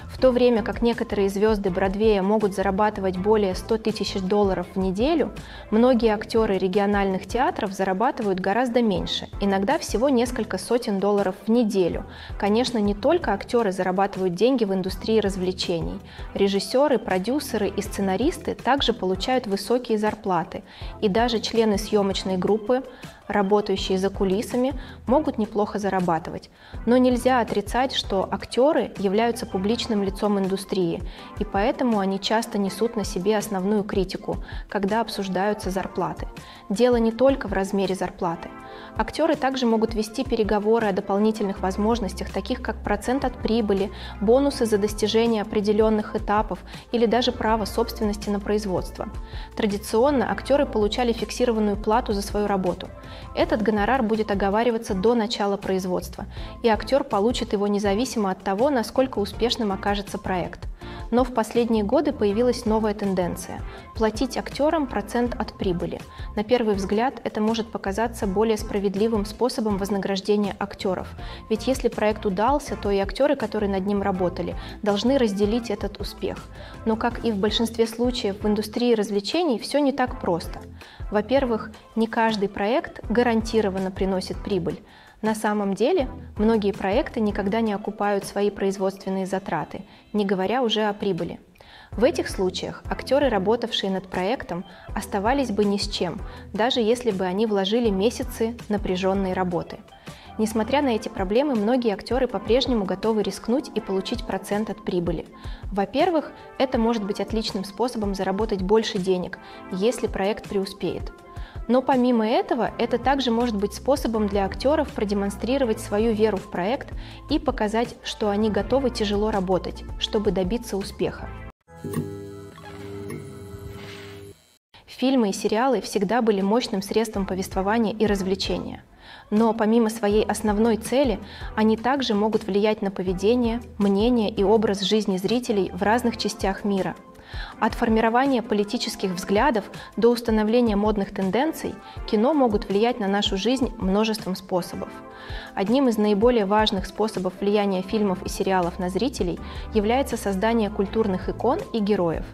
В то время как некоторые звезды Бродвея могут зарабатывать более ста тысяч долларов в неделю, многие актеры региональных театров зарабатывают гораздо меньше, иногда всего несколько сотен долларов в неделю. Конечно, не только актеры зарабатывают деньги в индустрии развлечений. Режиссеры, продюсеры и сценаристы также получают высокие зарплаты, и даже члены съемочной группы, работающие за кулисами, могут неплохо зарабатывать. Но нельзя отрицать, что актеры являются публичным лицом индустрии, и поэтому они часто несут на себе основную критику, когда обсуждаются зарплаты. Дело не только в размере зарплаты. Актеры также могут вести переговоры о дополнительных возможностях, таких как процент от прибыли, бонусы за достижение определенных этапов или даже право собственности на производство. Традиционно актеры получали фиксированную плату за свою работу. Этот гонорар будет оговариваться до начала производства, и актер получит его независимо от того, насколько успешным окажется проект. Но в последние годы появилась новая тенденция – платить актерам процент от прибыли. На первый взгляд это может показаться более справедливым способом вознаграждения актеров. Ведь если проект удался, то и актеры, которые над ним работали, должны разделить этот успех. Но, как и в большинстве случаев в индустрии развлечений, все не так просто. Во-первых, не каждый проект гарантированно приносит прибыль. На самом деле, многие проекты никогда не окупают свои производственные затраты, не говоря уже о прибыли. В этих случаях актеры, работавшие над проектом, оставались бы ни с чем, даже если бы они вложили месяцы напряженной работы. Несмотря на эти проблемы, многие актеры по-прежнему готовы рискнуть и получить процент от прибыли. Во-первых, это может быть отличным способом заработать больше денег, если проект преуспеет. Но помимо этого, это также может быть способом для актеров продемонстрировать свою веру в проект и показать, что они готовы тяжело работать, чтобы добиться успеха. Фильмы и сериалы всегда были мощным средством повествования и развлечения. Но помимо своей основной цели, они также могут влиять на поведение, мнение и образ жизни зрителей в разных частях мира. От формирования политических взглядов до установления модных тенденций кино могут влиять на нашу жизнь множеством способов. Одним из наиболее важных способов влияния фильмов и сериалов на зрителей является создание культурных икон и героев.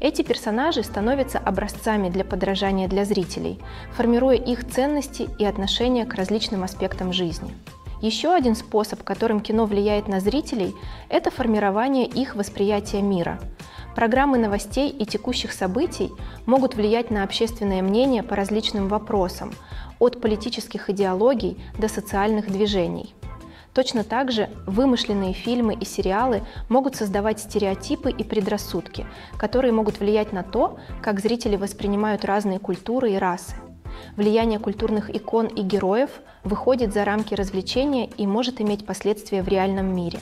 Эти персонажи становятся образцами для подражания для зрителей, формируя их ценности и отношения к различным аспектам жизни. Еще один способ, которым кино влияет на зрителей, это формирование их восприятия мира. Программы новостей и текущих событий могут влиять на общественное мнение по различным вопросам, от политических идеологий до социальных движений. Точно так же вымышленные фильмы и сериалы могут создавать стереотипы и предрассудки, которые могут влиять на то, как зрители воспринимают разные культуры и расы. Влияние культурных икон и героев выходит за рамки развлечения и может иметь последствия в реальном мире.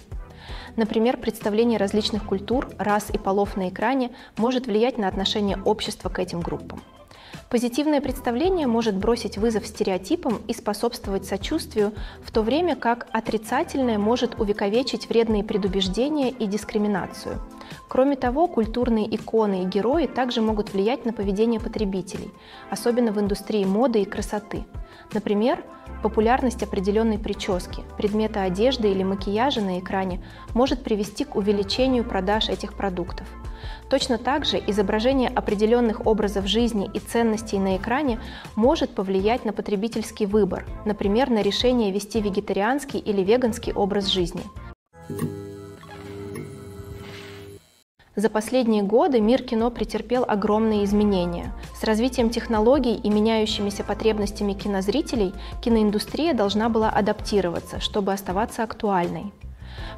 Например, представление различных культур, рас и полов на экране может влиять на отношение общества к этим группам. Позитивное представление может бросить вызов стереотипам и способствовать сочувствию, в то время как отрицательное может увековечить вредные предубеждения и дискриминацию. Кроме того, культурные иконы и герои также могут влиять на поведение потребителей, особенно в индустрии моды и красоты. Например, популярность определенной прически, предмета одежды или макияжа на экране может привести к увеличению продаж этих продуктов. Точно так же изображение определенных образов жизни и ценностей на экране может повлиять на потребительский выбор, например, на решение вести вегетарианский или веганский образ жизни. За последние годы мир кино претерпел огромные изменения. С развитием технологий и меняющимися потребностями кинозрителей киноиндустрия должна была адаптироваться, чтобы оставаться актуальной.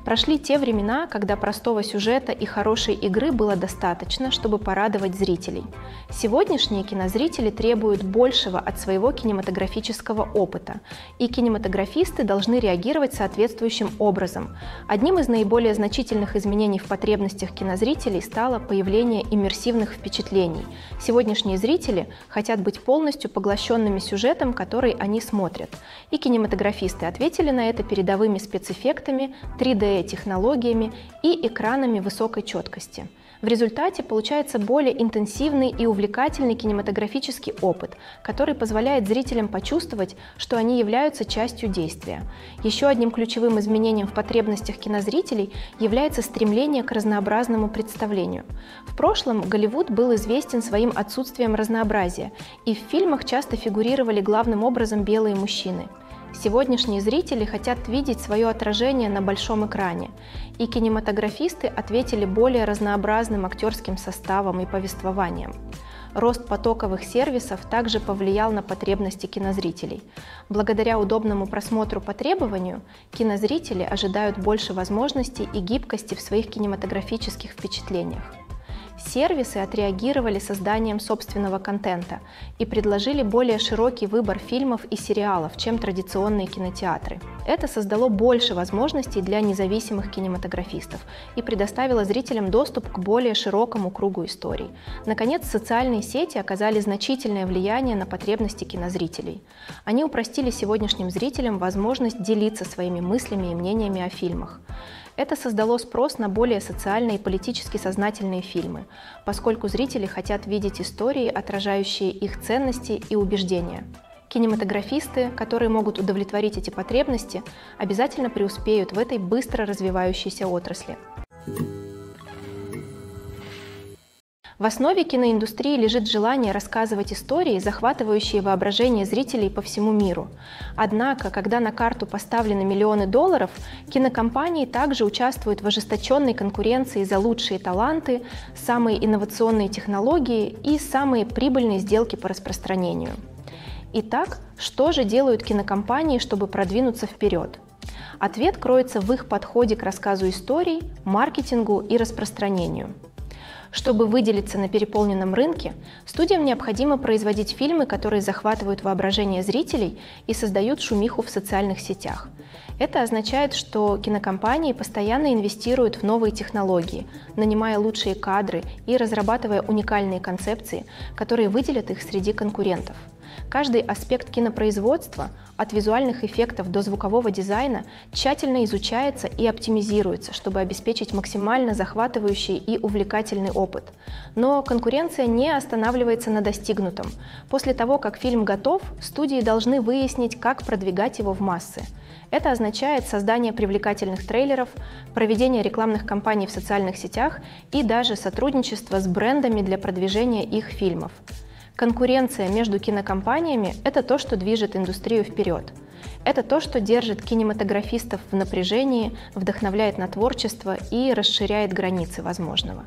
Прошли те времена, когда простого сюжета и хорошей игры было достаточно, чтобы порадовать зрителей. Сегодняшние кинозрители требуют большего от своего кинематографического опыта, и кинематографисты должны реагировать соответствующим образом. Одним из наиболее значительных изменений в потребностях кинозрителей стало появление иммерсивных впечатлений. Сегодняшние зрители хотят быть полностью поглощенными сюжетом, который они смотрят. И кинематографисты ответили на это передовыми спецэффектами, три три дэ технологиями и экранами высокой четкости. В результате получается более интенсивный и увлекательный кинематографический опыт, который позволяет зрителям почувствовать, что они являются частью действия. Еще одним ключевым изменением в потребностях кинозрителей является стремление к разнообразному представлению. В прошлом Голливуд был известен своим отсутствием разнообразия, и в фильмах часто фигурировали главным образом белые мужчины. Сегодняшние зрители хотят видеть свое отражение на большом экране, и кинематографисты ответили более разнообразным актерским составом и повествованием. Рост потоковых сервисов также повлиял на потребности кинозрителей. Благодаря удобному просмотру по требованию, кинозрители ожидают больше возможностей и гибкости в своих кинематографических впечатлениях. Сервисы отреагировали созданием собственного контента и предложили более широкий выбор фильмов и сериалов, чем традиционные кинотеатры. Это создало больше возможностей для независимых кинематографистов и предоставило зрителям доступ к более широкому кругу историй. Наконец, социальные сети оказали значительное влияние на потребности кинозрителей. Они упростили сегодняшним зрителям возможность делиться своими мыслями и мнениями о фильмах. Это создало спрос на более социальные и политически сознательные фильмы, поскольку зрители хотят видеть истории, отражающие их ценности и убеждения. Кинематографисты, которые могут удовлетворить эти потребности, обязательно преуспеют в этой быстро развивающейся отрасли. В основе киноиндустрии лежит желание рассказывать истории, захватывающие воображение зрителей по всему миру. Однако, когда на карту поставлены миллионы долларов, кинокомпании также участвуют в ожесточенной конкуренции за лучшие таланты, самые инновационные технологии и самые прибыльные сделки по распространению. Итак, что же делают кинокомпании, чтобы продвинуться вперед? Ответ кроется в их подходе к рассказу историй, маркетингу и распространению. Чтобы выделиться на переполненном рынке, студиям необходимо производить фильмы, которые захватывают воображение зрителей и создают шумиху в социальных сетях. Это означает, что кинокомпании постоянно инвестируют в новые технологии, нанимая лучшие кадры и разрабатывая уникальные концепции, которые выделят их среди конкурентов. Каждый аспект кинопроизводства, от визуальных эффектов до звукового дизайна, тщательно изучается и оптимизируется, чтобы обеспечить максимально захватывающий и увлекательный опыт. Но конкуренция не останавливается на достигнутом. После того, как фильм готов, студии должны выяснить, как продвигать его в массы. Это означает создание привлекательных трейлеров, проведение рекламных кампаний в социальных сетях и даже сотрудничество с брендами для продвижения их фильмов. Конкуренция между кинокомпаниями – это то, что движет индустрию вперед. Это то, что держит кинематографистов в напряжении, вдохновляет на творчество и расширяет границы возможного.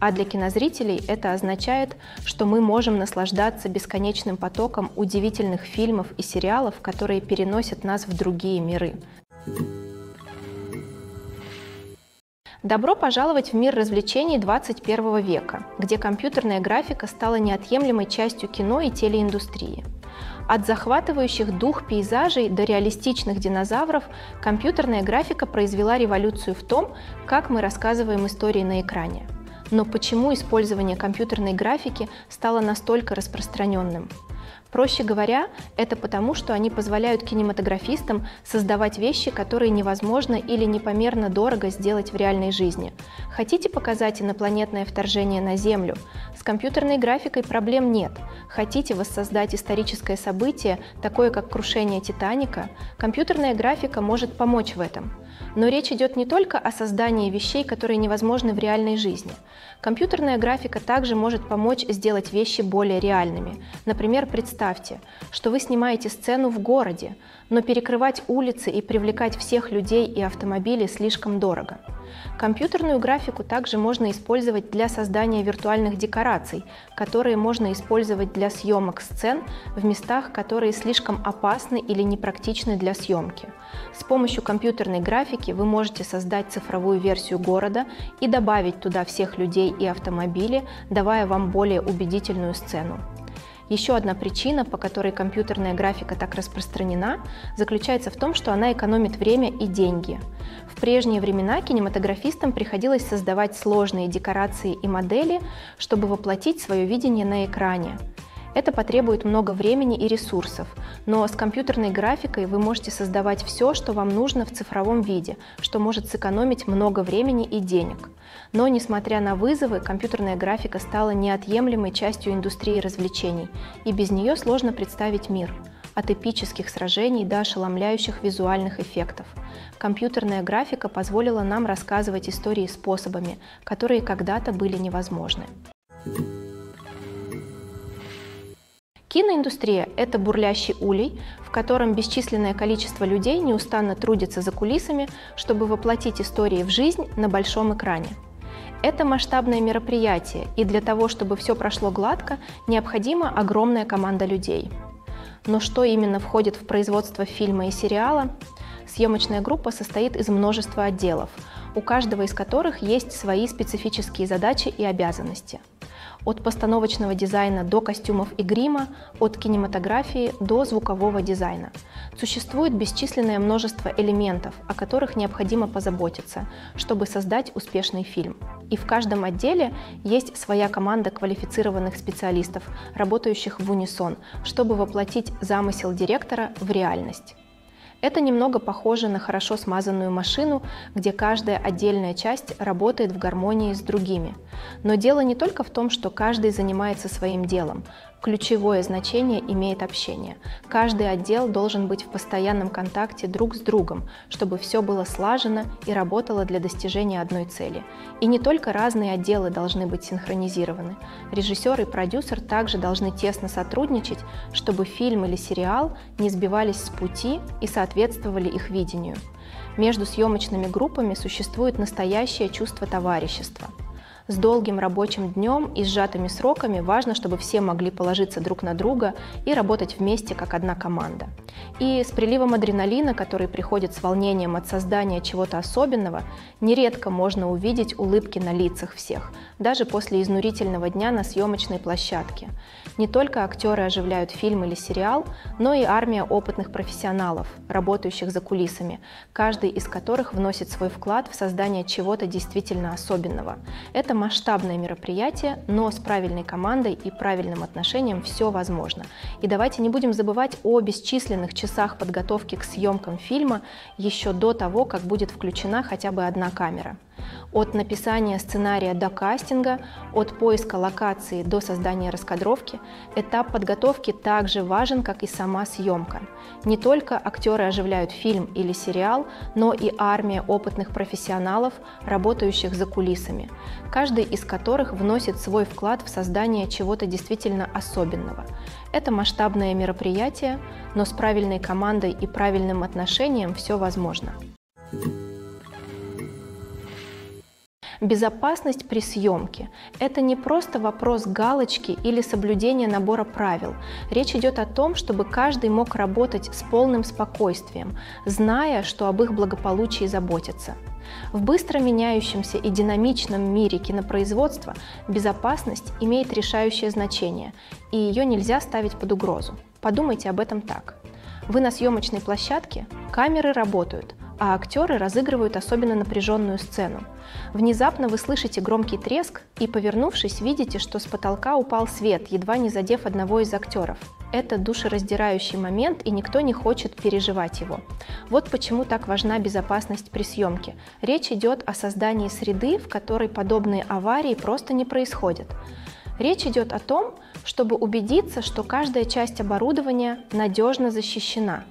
А для кинозрителей это означает, что мы можем наслаждаться бесконечным потоком удивительных фильмов и сериалов, которые переносят нас в другие миры. Добро пожаловать в мир развлечений двадцать первого века, где компьютерная графика стала неотъемлемой частью кино и телеиндустрии. От захватывающих дух пейзажей до реалистичных динозавров компьютерная графика произвела революцию в том, как мы рассказываем истории на экране. Но почему использование компьютерной графики стало настолько распространенным? Проще говоря, это потому, что они позволяют кинематографистам создавать вещи, которые невозможно или непомерно дорого сделать в реальной жизни. Хотите показать инопланетное вторжение на Землю? С компьютерной графикой проблем нет. Хотите воссоздать историческое событие, такое как крушение Титаника? Компьютерная графика может помочь в этом. Но речь идет не только о создании вещей, которые невозможны в реальной жизни. Компьютерная графика также может помочь сделать вещи более реальными. Например, представьте, что вы снимаете сцену в городе, но перекрывать улицы и привлекать всех людей и автомобили слишком дорого. Компьютерную графику также можно использовать для создания виртуальных декораций, которые можно использовать для съемок сцен в местах, которые слишком опасны или непрактичны для съемки. С помощью компьютерной графики вы можете создать цифровую версию города и добавить туда всех людей и автомобили, давая вам более убедительную сцену. Еще одна причина, по которой компьютерная графика так распространена, заключается в том, что она экономит время и деньги. В прежние времена кинематографистам приходилось создавать сложные декорации и модели, чтобы воплотить свое видение на экране. Это потребует много времени и ресурсов, но с компьютерной графикой вы можете создавать все, что вам нужно в цифровом виде, что может сэкономить много времени и денег. Но, несмотря на вызовы, компьютерная графика стала неотъемлемой частью индустрии развлечений, и без нее сложно представить мир. От эпических сражений до ошеломляющих визуальных эффектов. Компьютерная графика позволила нам рассказывать истории способами, которые когда-то были невозможны. Киноиндустрия – это бурлящий улей, в котором бесчисленное количество людей неустанно трудится за кулисами, чтобы воплотить истории в жизнь на большом экране. Это масштабное мероприятие, и для того, чтобы все прошло гладко, необходима огромная команда людей. Но что именно входит в производство фильма и сериала? Съемочная группа состоит из множества отделов, у каждого из которых есть свои специфические задачи и обязанности. От постановочного дизайна до костюмов и грима, от кинематографии до звукового дизайна. Существует бесчисленное множество элементов, о которых необходимо позаботиться, чтобы создать успешный фильм. И в каждом отделе есть своя команда квалифицированных специалистов, работающих в унисон, чтобы воплотить замысел директора в реальность. Это немного похоже на хорошо смазанную машину, где каждая отдельная часть работает в гармонии с другими. Но дело не только в том, что каждый занимается своим делом. Ключевое значение имеет общение. Каждый отдел должен быть в постоянном контакте друг с другом, чтобы все было слажено и работало для достижения одной цели. И не только разные отделы должны быть синхронизированы. Режиссер и продюсер также должны тесно сотрудничать, чтобы фильм или сериал не сбивались с пути и соответствовали соответствовали их видению. Между съемочными группами существует настоящее чувство товарищества. С долгим рабочим днем и сжатыми сроками важно, чтобы все могли положиться друг на друга и работать вместе как одна команда. И с приливом адреналина, который приходит с волнением от создания чего-то особенного, нередко можно увидеть улыбки на лицах всех, даже после изнурительного дня на съемочной площадке. Не только актеры оживляют фильм или сериал, но и армия опытных профессионалов, работающих за кулисами, каждый из которых вносит свой вклад в создание чего-то действительно особенного. Это масштабное мероприятие, но с правильной командой и правильным отношением все возможно. И давайте не будем забывать о бесчисленных часах подготовки к съемкам фильма еще до того, как будет включена хотя бы одна камера. От написания сценария до кастинга, от поиска локации до создания раскадровки, этап подготовки также важен, как и сама съемка. Не только актеры оживляют фильм или сериал, но и армия опытных профессионалов, работающих за кулисами, каждый из которых вносит свой вклад в создание чего-то действительно особенного. Это масштабное мероприятие, но с правильной командой и правильным отношением все возможно. Безопасность при съемке – это не просто вопрос галочки или соблюдения набора правил. Речь идет о том, чтобы каждый мог работать с полным спокойствием, зная, что об их благополучии заботятся. В быстро меняющемся и динамичном мире кинопроизводства безопасность имеет решающее значение, и ее нельзя ставить под угрозу. Подумайте об этом так. Вы на съемочной площадке, камеры работают, а актеры разыгрывают особенно напряженную сцену. Внезапно вы слышите громкий треск и, повернувшись, видите, что с потолка упал свет, едва не задев одного из актеров. Это душераздирающий момент, и никто не хочет переживать его. Вот почему так важна безопасность при съемке. Речь идет о создании среды, в которой подобные аварии просто не происходят. Речь идет о том, чтобы убедиться, что каждая часть оборудования надежно защищена.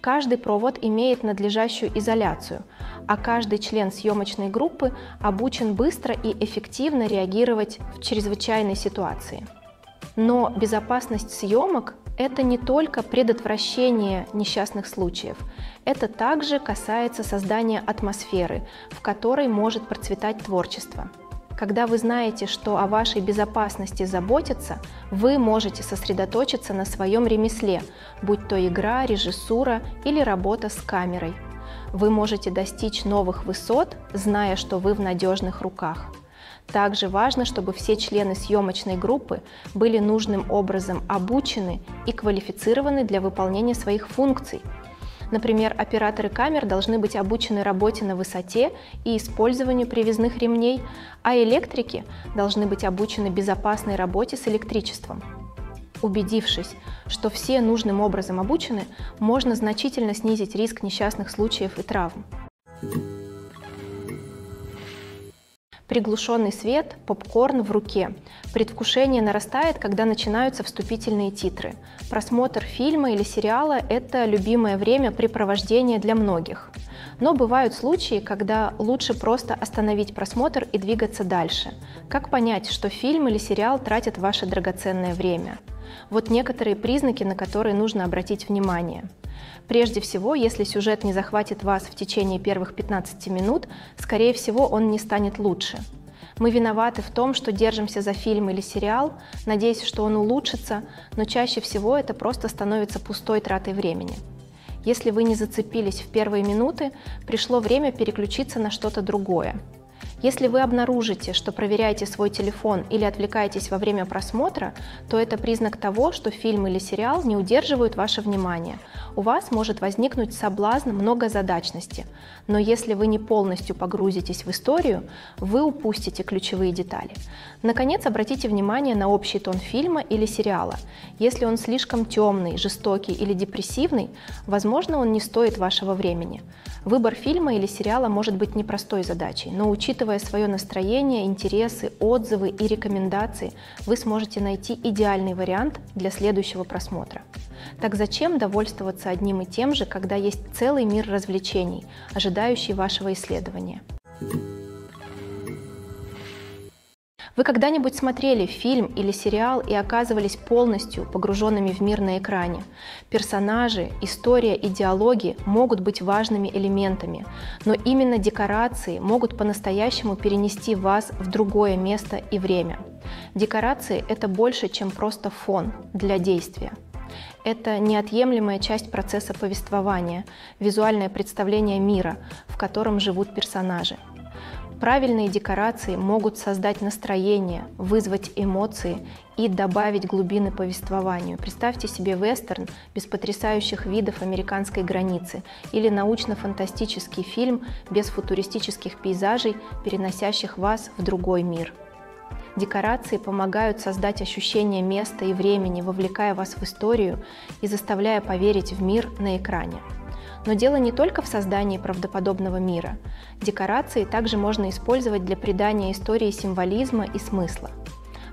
Каждый провод имеет надлежащую изоляцию, а каждый член съемочной группы обучен быстро и эффективно реагировать в чрезвычайной ситуации. Но безопасность съемок – это не только предотвращение несчастных случаев. Это также касается создания атмосферы, в которой может процветать творчество. Когда вы знаете, что о вашей безопасности заботятся, вы можете сосредоточиться на своем ремесле, будь то игра, режиссура или работа с камерой. Вы можете достичь новых высот, зная, что вы в надежных руках. Также важно, чтобы все члены съемочной группы были нужным образом обучены и квалифицированы для выполнения своих функций. Например, операторы камер должны быть обучены работе на высоте и использованию привязных ремней, а электрики должны быть обучены безопасной работе с электричеством. Убедившись, что все нужным образом обучены, можно значительно снизить риск несчастных случаев и травм. Приглушенный свет, попкорн в руке. Предвкушение нарастает, когда начинаются вступительные титры. Просмотр фильма или сериала – это любимое время препровождения для многих. Но бывают случаи, когда лучше просто остановить просмотр и двигаться дальше. Как понять, что фильм или сериал тратят ваше драгоценное время? Вот некоторые признаки, на которые нужно обратить внимание. Прежде всего, если сюжет не захватит вас в течение первых пятнадцати минут, скорее всего, он не станет лучше. Мы виноваты в том, что держимся за фильм или сериал, надеясь, что он улучшится, но чаще всего это просто становится пустой тратой времени. Если вы не зацепились в первые минуты, пришло время переключиться на что-то другое. Если вы обнаружите, что проверяете свой телефон или отвлекаетесь во время просмотра, то это признак того, что фильм или сериал не удерживают ваше внимание. У вас может возникнуть соблазн многозадачности, но если вы не полностью погрузитесь в историю, вы упустите ключевые детали. Наконец, обратите внимание на общий тон фильма или сериала. Если он слишком темный, жестокий или депрессивный, возможно, он не стоит вашего времени. Выбор фильма или сериала может быть непростой задачей, но учитывая свое настроение, интересы, отзывы и рекомендации, вы сможете найти идеальный вариант для следующего просмотра. Так зачем довольствоваться одним и тем же, когда есть целый мир развлечений, ожидающий вашего исследования? Вы когда-нибудь смотрели фильм или сериал и оказывались полностью погруженными в мир на экране? Персонажи, история и диалоги могут быть важными элементами, но именно декорации могут по-настоящему перенести вас в другое место и время. Декорации – это больше, чем просто фон для действия. Это неотъемлемая часть процесса повествования, визуальное представление мира, в котором живут персонажи. Правильные декорации могут создать настроение, вызвать эмоции и добавить глубины повествованию. Представьте себе вестерн без потрясающих видов американской границы или научно-фантастический фильм без футуристических пейзажей, переносящих вас в другой мир. Декорации помогают создать ощущение места и времени, вовлекая вас в историю и заставляя поверить в мир на экране. Но дело не только в создании правдоподобного мира. Декорации также можно использовать для придания истории символизма и смысла.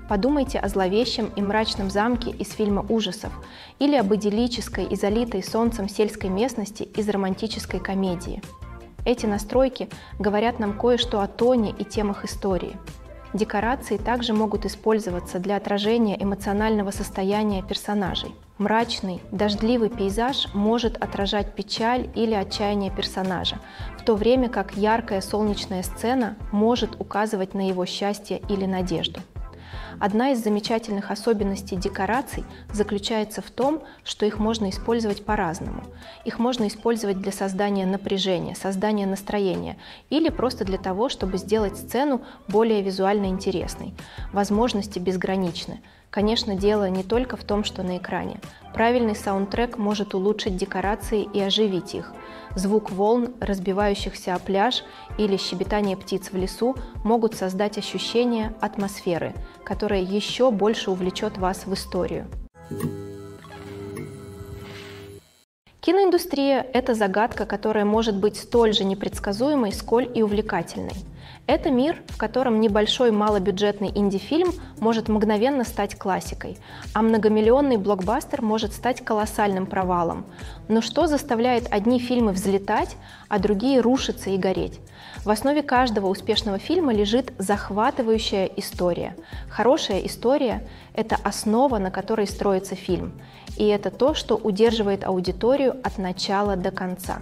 Подумайте о зловещем и мрачном замке из фильма ужасов или об идиллической и залитой солнцем сельской местности из романтической комедии. Эти настройки говорят нам кое-что о тоне и темах истории. Декорации также могут использоваться для отражения эмоционального состояния персонажей. Мрачный, дождливый пейзаж может отражать печаль или отчаяние персонажа, в то время как яркая солнечная сцена может указывать на его счастье или надежду. Одна из замечательных особенностей декораций заключается в том, что их можно использовать по-разному. Их можно использовать для создания напряжения, создания настроения или просто для того, чтобы сделать сцену более визуально интересной. Возможности безграничны. Конечно, дело не только в том, что на экране. Правильный саундтрек может улучшить декорации и оживить их. Звук волн, разбивающихся о пляж, или щебетание птиц в лесу могут создать ощущение атмосферы, которая еще больше увлечет вас в историю. Киноиндустрия – это загадка, которая может быть столь же непредсказуемой, сколь и увлекательной. Это мир, в котором небольшой малобюджетный инди-фильм может мгновенно стать классикой, а многомиллионный блокбастер может стать колоссальным провалом. Но что заставляет одни фильмы взлетать, а другие рушиться и гореть? В основе каждого успешного фильма лежит захватывающая история. Хорошая история – это основа, на которой строится фильм. И это то, что удерживает аудиторию от начала до конца.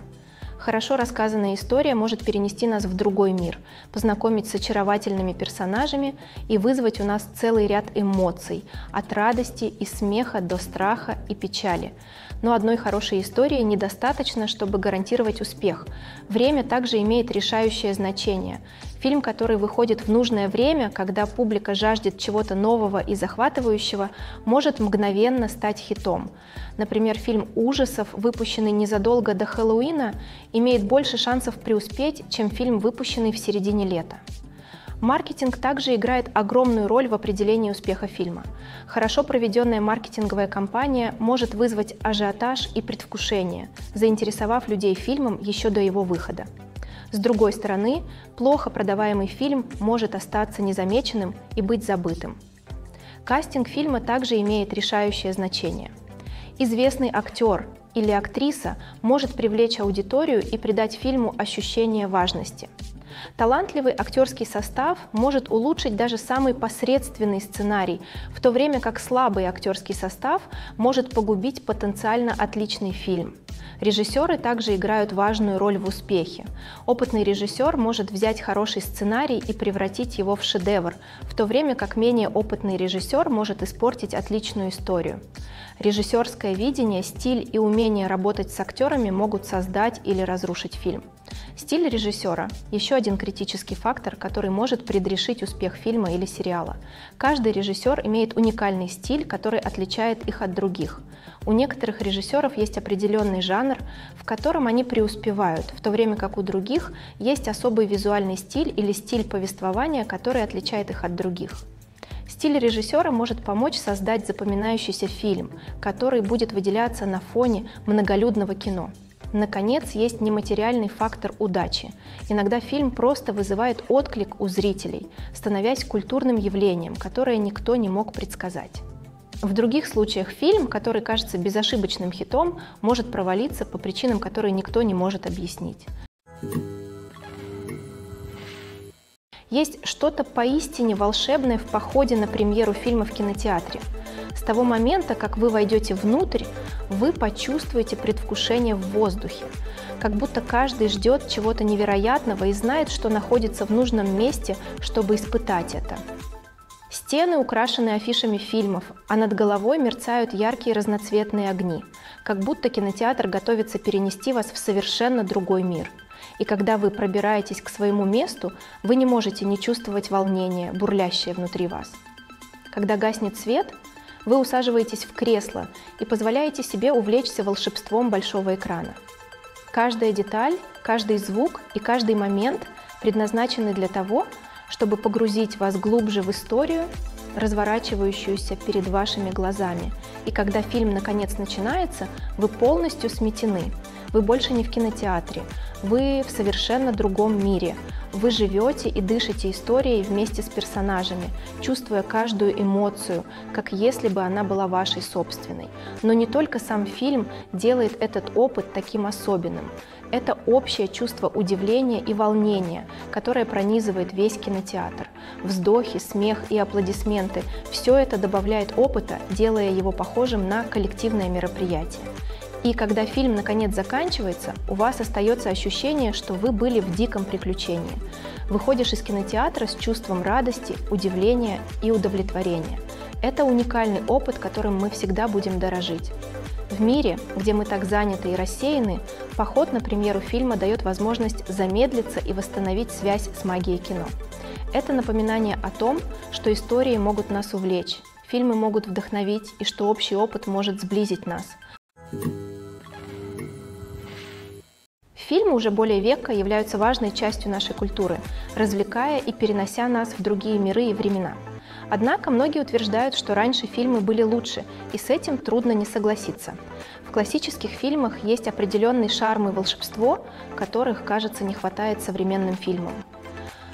Хорошо рассказанная история может перенести нас в другой мир, познакомить с очаровательными персонажами и вызвать у нас целый ряд эмоций, от радости и смеха до страха и печали. Но одной хорошей истории недостаточно, чтобы гарантировать успех. Время также имеет решающее значение. Фильм, который выходит в нужное время, когда публика жаждет чего-то нового и захватывающего, может мгновенно стать хитом. Например, фильм ужасов, выпущенный незадолго до Хэллоуина, имеет больше шансов преуспеть, чем фильм, выпущенный в середине лета. Маркетинг также играет огромную роль в определении успеха фильма. Хорошо проведенная маркетинговая кампания может вызвать ажиотаж и предвкушение, заинтересовав людей фильмом еще до его выхода. С другой стороны, плохо продаваемый фильм может остаться незамеченным и быть забытым. Кастинг фильма также имеет решающее значение. Известный актер или актриса может привлечь аудиторию и придать фильму ощущение важности. Талантливый актерский состав может улучшить даже самый посредственный сценарий, в то время как слабый актерский состав может погубить потенциально отличный фильм. Режиссеры также играют важную роль в успехе. Опытный режиссер может взять хороший сценарий и превратить его в шедевр, в то время как менее опытный режиссер может испортить отличную историю. Режиссерское видение, стиль и умение работать с актерами могут создать или разрушить фильм. Стиль режиссера – еще один критический фактор, который может предрешить успех фильма или сериала. Каждый режиссер имеет уникальный стиль, который отличает их от других. У некоторых режиссеров есть определенный жанр, в котором они преуспевают, в то время как у других есть особый визуальный стиль или стиль повествования, который отличает их от других. Стиль режиссера может помочь создать запоминающийся фильм, который будет выделяться на фоне многолюдного кино. Наконец, есть нематериальный фактор удачи. Иногда фильм просто вызывает отклик у зрителей, становясь культурным явлением, которое никто не мог предсказать. В других случаях фильм, который кажется безошибочным хитом, может провалиться по причинам, которые никто не может объяснить. Есть что-то поистине волшебное в походе на премьеру фильма в кинотеатре. С того момента, как вы войдете внутрь, вы почувствуете предвкушение в воздухе, как будто каждый ждет чего-то невероятного и знает, что находится в нужном месте, чтобы испытать это. Стены украшены афишами фильмов, а над головой мерцают яркие разноцветные огни, как будто кинотеатр готовится перенести вас в совершенно другой мир. И когда вы пробираетесь к своему месту, вы не можете не чувствовать волнение, бурлящее внутри вас. Когда гаснет свет, вы усаживаетесь в кресло и позволяете себе увлечься волшебством большого экрана. Каждая деталь, каждый звук и каждый момент предназначены для того, чтобы погрузить вас глубже в историю, разворачивающуюся перед вашими глазами. И когда фильм наконец начинается, вы полностью сметены. Вы больше не в кинотеатре, вы в совершенно другом мире. Вы живете и дышите историей вместе с персонажами, чувствуя каждую эмоцию, как если бы она была вашей собственной. Но не только сам фильм делает этот опыт таким особенным. Это общее чувство удивления и волнения, которое пронизывает весь кинотеатр. Вздохи, смех и аплодисменты – все это добавляет опыта, делая его похожим на коллективное мероприятие. И когда фильм наконец заканчивается, у вас остается ощущение, что вы были в диком приключении. Выходишь из кинотеатра с чувством радости, удивления и удовлетворения. Это уникальный опыт, которым мы всегда будем дорожить. В мире, где мы так заняты и рассеяны, поход на премьеру фильма дает возможность замедлиться и восстановить связь с магией кино. Это напоминание о том, что истории могут нас увлечь, фильмы могут вдохновить и что общий опыт может сблизить нас. Фильмы уже более века являются важной частью нашей культуры, развлекая и перенося нас в другие миры и времена. Однако многие утверждают, что раньше фильмы были лучше, и с этим трудно не согласиться. В классических фильмах есть определенный шарм и волшебство, которых, кажется, не хватает современным фильмам.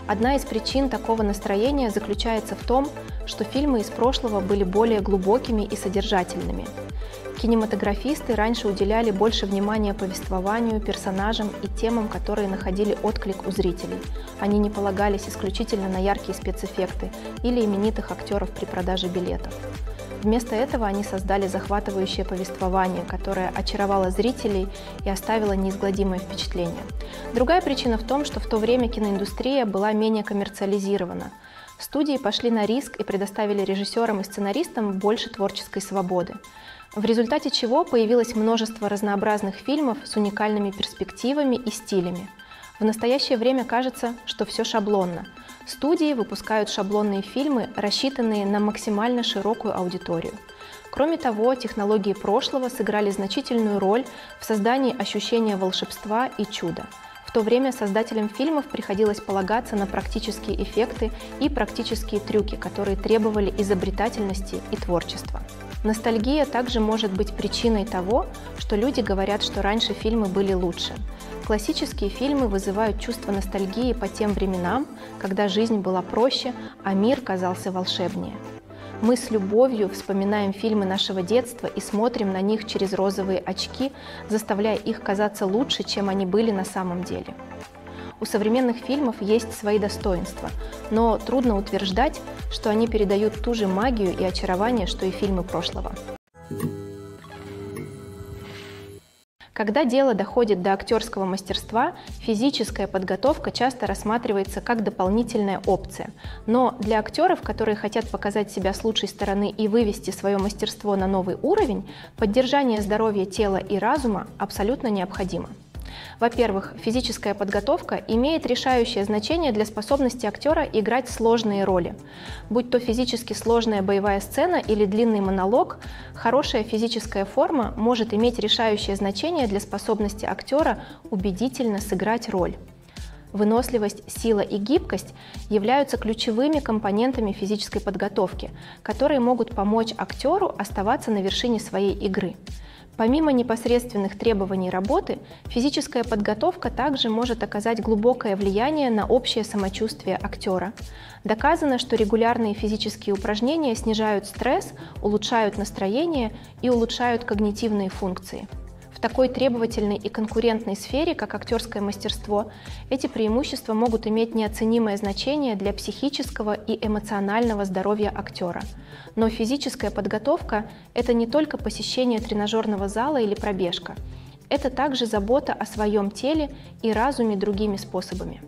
Одна из причин такого настроения заключается в том, что фильмы из прошлого были более глубокими и содержательными. Кинематографисты раньше уделяли больше внимания повествованию, персонажам и темам, которые находили отклик у зрителей. Они не полагались исключительно на яркие спецэффекты или именитых актеров при продаже билетов. Вместо этого они создали захватывающее повествование, которое очаровало зрителей и оставило неизгладимое впечатление. Другая причина в том, что в то время киноиндустрия была менее коммерциализирована. Студии пошли на риск и предоставили режиссерам и сценаристам больше творческой свободы, в результате чего появилось множество разнообразных фильмов с уникальными перспективами и стилями. В настоящее время кажется, что все шаблонно. Студии выпускают шаблонные фильмы, рассчитанные на максимально широкую аудиторию. Кроме того, технологии прошлого сыграли значительную роль в создании ощущения волшебства и чуда, в В то время создателям фильмов приходилось полагаться на практические эффекты и практические трюки, которые требовали изобретательности и творчества. Ностальгия также может быть причиной того, что люди говорят, что раньше фильмы были лучше. Классические фильмы вызывают чувство ностальгии по тем временам, когда жизнь была проще, а мир казался волшебнее. Мы с любовью вспоминаем фильмы нашего детства и смотрим на них через розовые очки, заставляя их казаться лучше, чем они были на самом деле. У современных фильмов есть свои достоинства, но трудно утверждать, что они передают ту же магию и очарование, что и фильмы прошлого. Когда дело доходит до актерского мастерства, физическая подготовка часто рассматривается как дополнительная опция. Но для актеров, которые хотят показать себя с лучшей стороны и вывести свое мастерство на новый уровень, поддержание здоровья тела и разума абсолютно необходимо. Во-первых, физическая подготовка имеет решающее значение для способности актера играть сложные роли. Будь то физически сложная боевая сцена или длинный монолог, хорошая физическая форма может иметь решающее значение для способности актера убедительно сыграть роль. Выносливость, сила и гибкость являются ключевыми компонентами физической подготовки, которые могут помочь актеру оставаться на вершине своей игры. Помимо непосредственных требований работы, физическая подготовка также может оказать глубокое влияние на общее самочувствие актера. Доказано, что регулярные физические упражнения снижают стресс, улучшают настроение и улучшают когнитивные функции. В такой требовательной и конкурентной сфере, как актерское мастерство, эти преимущества могут иметь неоценимое значение для психического и эмоционального здоровья актера. Но физическая подготовка – это не только посещение тренажерного зала или пробежка. Это также забота о своем теле и разуме другими способами.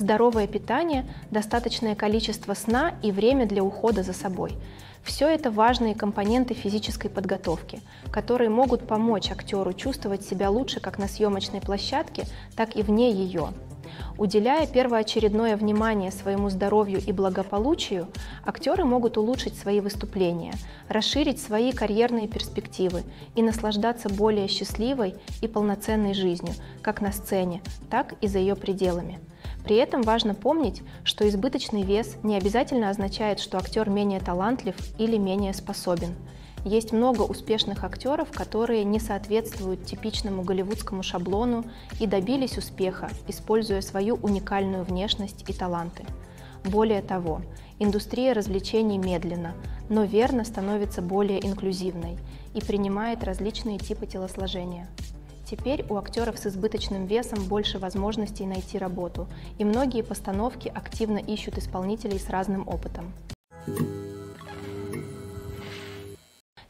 Здоровое питание, достаточное количество сна и время для ухода за собой – все это важные компоненты физической подготовки, которые могут помочь актеру чувствовать себя лучше как на съемочной площадке, так и вне ее. Уделяя первоочередное внимание своему здоровью и благополучию, актеры могут улучшить свои выступления, расширить свои карьерные перспективы и наслаждаться более счастливой и полноценной жизнью, как на сцене, так и за ее пределами. При этом важно помнить, что избыточный вес не обязательно означает, что актер менее талантлив или менее способен. Есть много успешных актеров, которые не соответствуют типичному голливудскому шаблону и добились успеха, используя свою уникальную внешность и таланты. Более того, индустрия развлечений медленно, но верно становится более инклюзивной и принимает различные типы телосложения. Теперь у актеров с избыточным весом больше возможностей найти работу, и многие постановки активно ищут исполнителей с разным опытом.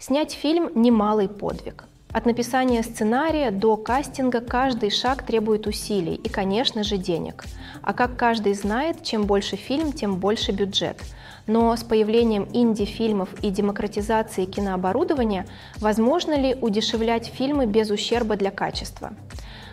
Снять фильм – немалый подвиг. От написания сценария до кастинга каждый шаг требует усилий и, конечно же, денег. А как каждый знает, чем больше фильм, тем больше бюджет. Но с появлением инди-фильмов и демократизации кинооборудования, возможно ли удешевлять фильмы без ущерба для качества?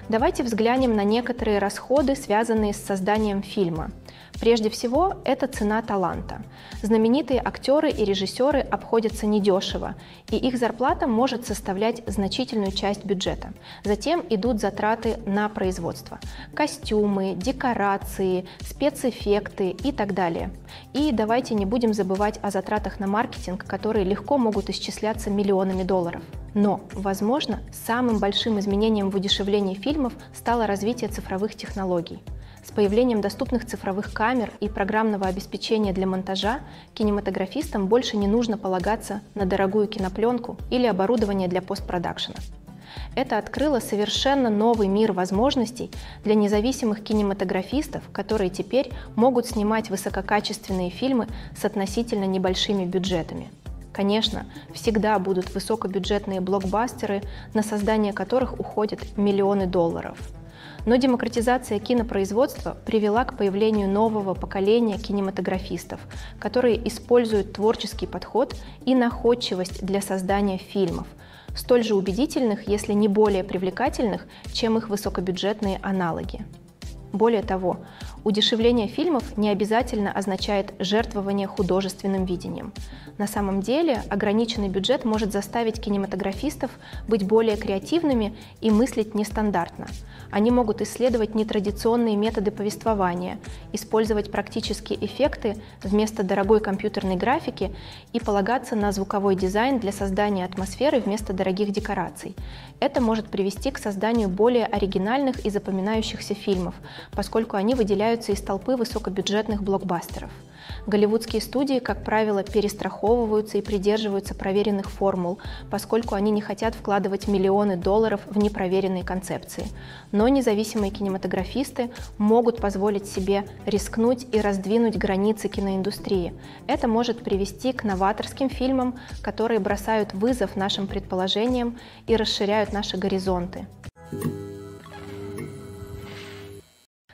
Давайте взглянем на некоторые расходы, связанные с созданием фильма. Прежде всего, это цена таланта. Знаменитые актеры и режиссеры обходятся недешево, и их зарплата может составлять значительную часть бюджета. Затем идут затраты на производство – костюмы, декорации, спецэффекты и так далее. И давайте не будем забывать о затратах на маркетинг, которые легко могут исчисляться миллионами долларов. Но, возможно, самым большим изменением в удешевлении фильмов стало развитие цифровых технологий. С появлением доступных цифровых камер и программного обеспечения для монтажа кинематографистам больше не нужно полагаться на дорогую кинопленку или оборудование для постпродакшена. Это открыло совершенно новый мир возможностей для независимых кинематографистов, которые теперь могут снимать высококачественные фильмы с относительно небольшими бюджетами. Конечно, всегда будут высокобюджетные блокбастеры, на создание которых уходят миллионы долларов. Но демократизация кинопроизводства привела к появлению нового поколения кинематографистов, которые используют творческий подход и находчивость для создания фильмов, столь же убедительных, если не более привлекательных, чем их высокобюджетные аналоги. Более того, Удешевление фильмов не обязательно означает жертвование художественным видением. На самом деле, ограниченный бюджет может заставить кинематографистов быть более креативными и мыслить нестандартно. Они могут исследовать нетрадиционные методы повествования, использовать практические эффекты вместо дорогой компьютерной графики и полагаться на звуковой дизайн для создания атмосферы вместо дорогих декораций. Это может привести к созданию более оригинальных и запоминающихся фильмов, поскольку они выделяются из толпы высокобюджетных блокбастеров. Голливудские студии, как правило, перестраховываются и придерживаются проверенных формул, поскольку они не хотят вкладывать миллионы долларов в непроверенные концепции. Но независимые кинематографисты могут позволить себе рискнуть и раздвинуть границы киноиндустрии. Это может привести к новаторским фильмам, которые бросают вызов нашим предположениям и расширяют наши горизонты.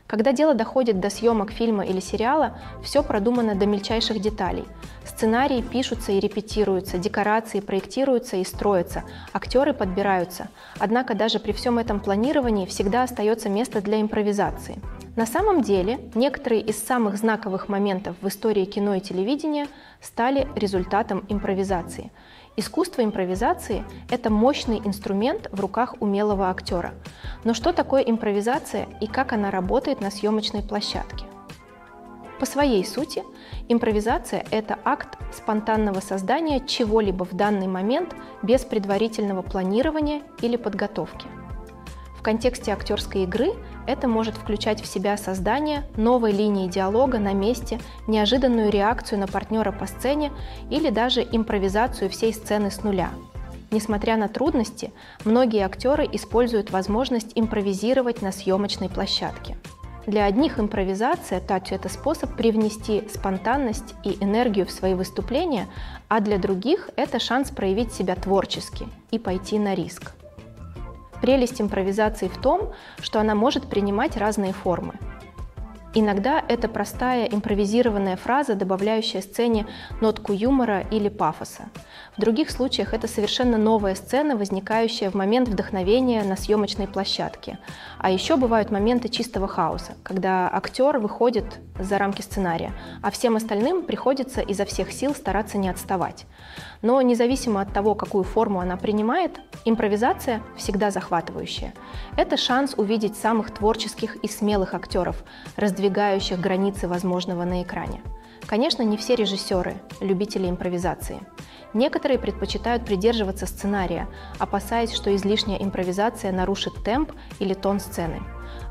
Когда дело доходит до съемок фильма или сериала, все продумано до мельчайших деталей. Сценарии пишутся и репетируются, декорации проектируются и строятся, актеры подбираются. Однако даже при всем этом планировании всегда остается место для импровизации. На самом деле, некоторые из самых знаковых моментов в истории кино и телевидения стали результатом импровизации. Искусство импровизации – это мощный инструмент в руках умелого актера. Но что такое импровизация и как она работает на съемочной площадке? По своей сути, импровизация – это акт спонтанного создания чего-либо в данный момент без предварительного планирования или подготовки. В контексте актерской игры это может включать в себя создание новой линии диалога на месте, неожиданную реакцию на партнера по сцене или даже импровизацию всей сцены с нуля. Несмотря на трудности, многие актеры используют возможность импровизировать на съемочной площадке. Для одних импровизация – это способ привнести спонтанность и энергию в свои выступления, а для других – это шанс проявить себя творчески и пойти на риск. Прелесть импровизации в том, что она может принимать разные формы. Иногда это простая импровизированная фраза, добавляющая сцене нотку юмора или пафоса. В других случаях это совершенно новая сцена, возникающая в момент вдохновения на съемочной площадке. А еще бывают моменты чистого хаоса, когда актер выходит за рамки сценария, а всем остальным приходится изо всех сил стараться не отставать. Но независимо от того, какую форму она принимает, импровизация всегда захватывающая. Это шанс увидеть самых творческих и смелых актеров, раздвигающих сдвигающих границы возможного на экране. Конечно, не все режиссеры – любители импровизации. Некоторые предпочитают придерживаться сценария, опасаясь, что излишняя импровизация нарушит темп или тон сцены.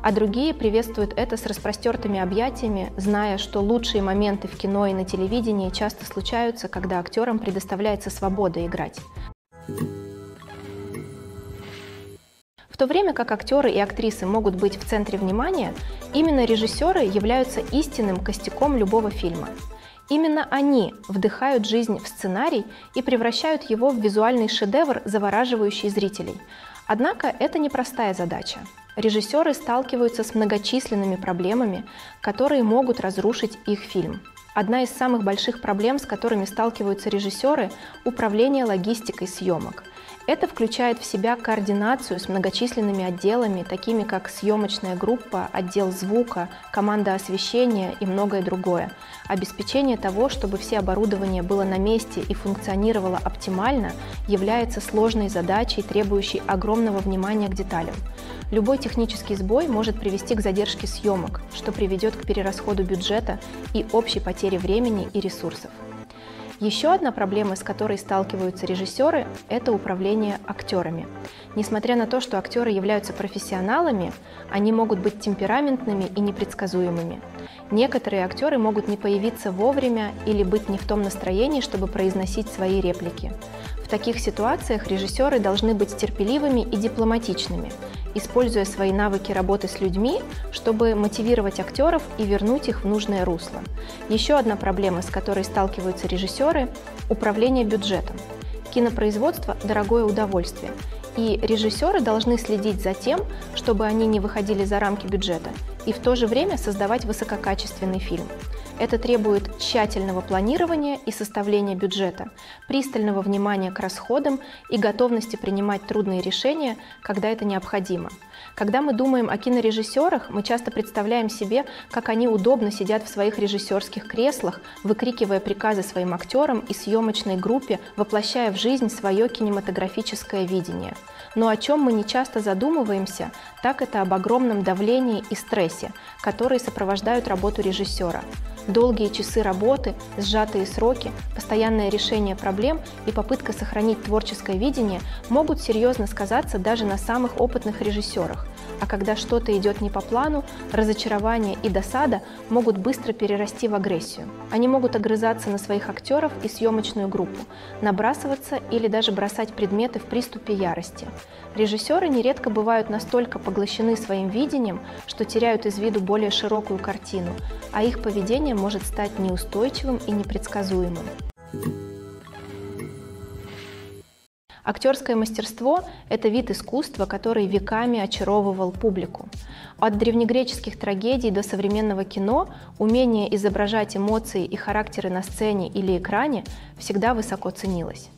А другие приветствуют это с распростертыми объятиями, зная, что лучшие моменты в кино и на телевидении часто случаются, когда актерам предоставляется свобода играть. В то время как актеры и актрисы могут быть в центре внимания, именно режиссеры являются истинным костяком любого фильма. Именно они вдыхают жизнь в сценарий и превращают его в визуальный шедевр, завораживающий зрителей. Однако это непростая задача. Режиссеры сталкиваются с многочисленными проблемами, которые могут разрушить их фильм. Одна из самых больших проблем, с которыми сталкиваются режиссеры – управление логистикой съемок. Это включает в себя координацию с многочисленными отделами, такими как съемочная группа, отдел звука, команда освещения и многое другое. Обеспечение того, чтобы все оборудование было на месте и функционировало оптимально, является сложной задачей, требующей огромного внимания к деталям. Любой технический сбой может привести к задержке съемок, что приведет к перерасходу бюджета и общей потере времени и ресурсов. Еще одна проблема, с которой сталкиваются режиссеры, это управление актерами. Несмотря на то, что актеры являются профессионалами, они могут быть темпераментными и непредсказуемыми. Некоторые актеры могут не появиться вовремя или быть не в том настроении, чтобы произносить свои реплики. В таких ситуациях режиссеры должны быть терпеливыми и дипломатичными, используя свои навыки работы с людьми, чтобы мотивировать актеров и вернуть их в нужное русло. Еще одна проблема, с которой сталкиваются режиссеры – управление бюджетом. Кинопроизводство – дорогое удовольствие, и режиссеры должны следить за тем, чтобы они не выходили за рамки бюджета и в то же время создавать высококачественный фильм. Это требует тщательного планирования и составления бюджета, пристального внимания к расходам и готовности принимать трудные решения, когда это необходимо. Когда мы думаем о кинорежиссерах, мы часто представляем себе, как они удобно сидят в своих режиссерских креслах, выкрикивая приказы своим актерам и съемочной группе, воплощая в жизнь свое кинематографическое видение. Но о чем мы не часто задумываемся, так это об огромном давлении и стрессе, которые сопровождают работу режиссера. Долгие часы работы, сжатые сроки, постоянное решение проблем и попытка сохранить творческое видение могут серьезно сказаться даже на самых опытных режиссерах. А когда что-то идет не по плану, разочарование и досада могут быстро перерасти в агрессию. Они могут огрызаться на своих актеров и съемочную группу, набрасываться или даже бросать предметы в приступе ярости. Режиссеры нередко бывают настолько поглощены своим видением, что теряют из виду более широкую картину, а их поведение может стать неустойчивым и непредсказуемым. Актерское мастерство – это вид искусства, который веками очаровывал публику. От древнегреческих трагедий до современного кино умение изображать эмоции и характеры на сцене или экране всегда высоко ценилось.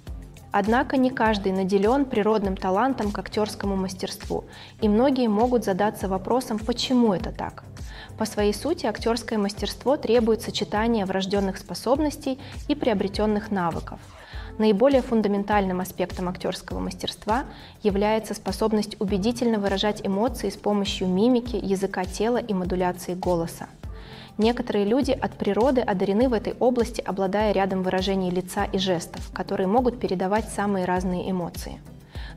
Однако не каждый наделен природным талантом к актерскому мастерству, и многие могут задаться вопросом, почему это так. По своей сути, актерское мастерство требует сочетания врожденных способностей и приобретенных навыков. Наиболее фундаментальным аспектом актерского мастерства является способность убедительно выражать эмоции с помощью мимики, языка тела и модуляции голоса. Некоторые люди от природы одарены в этой области, обладая рядом выражений лица и жестов, которые могут передавать самые разные эмоции.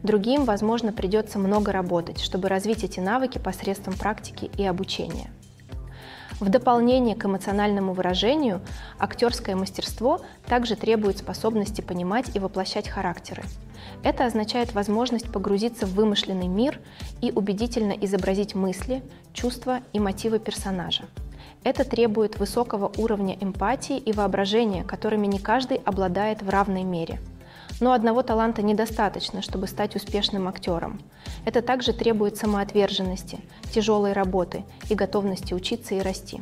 Другим, возможно, придется много работать, чтобы развить эти навыки посредством практики и обучения. В дополнение к эмоциональному выражению, актерское мастерство также требует способности понимать и воплощать характеры. Это означает возможность погрузиться в вымышленный мир и убедительно изобразить мысли, чувства и мотивы персонажа. Это требует высокого уровня эмпатии и воображения, которыми не каждый обладает в равной мере. Но одного таланта недостаточно, чтобы стать успешным актером. Это также требует самоотверженности, тяжелой работы и готовности учиться и расти.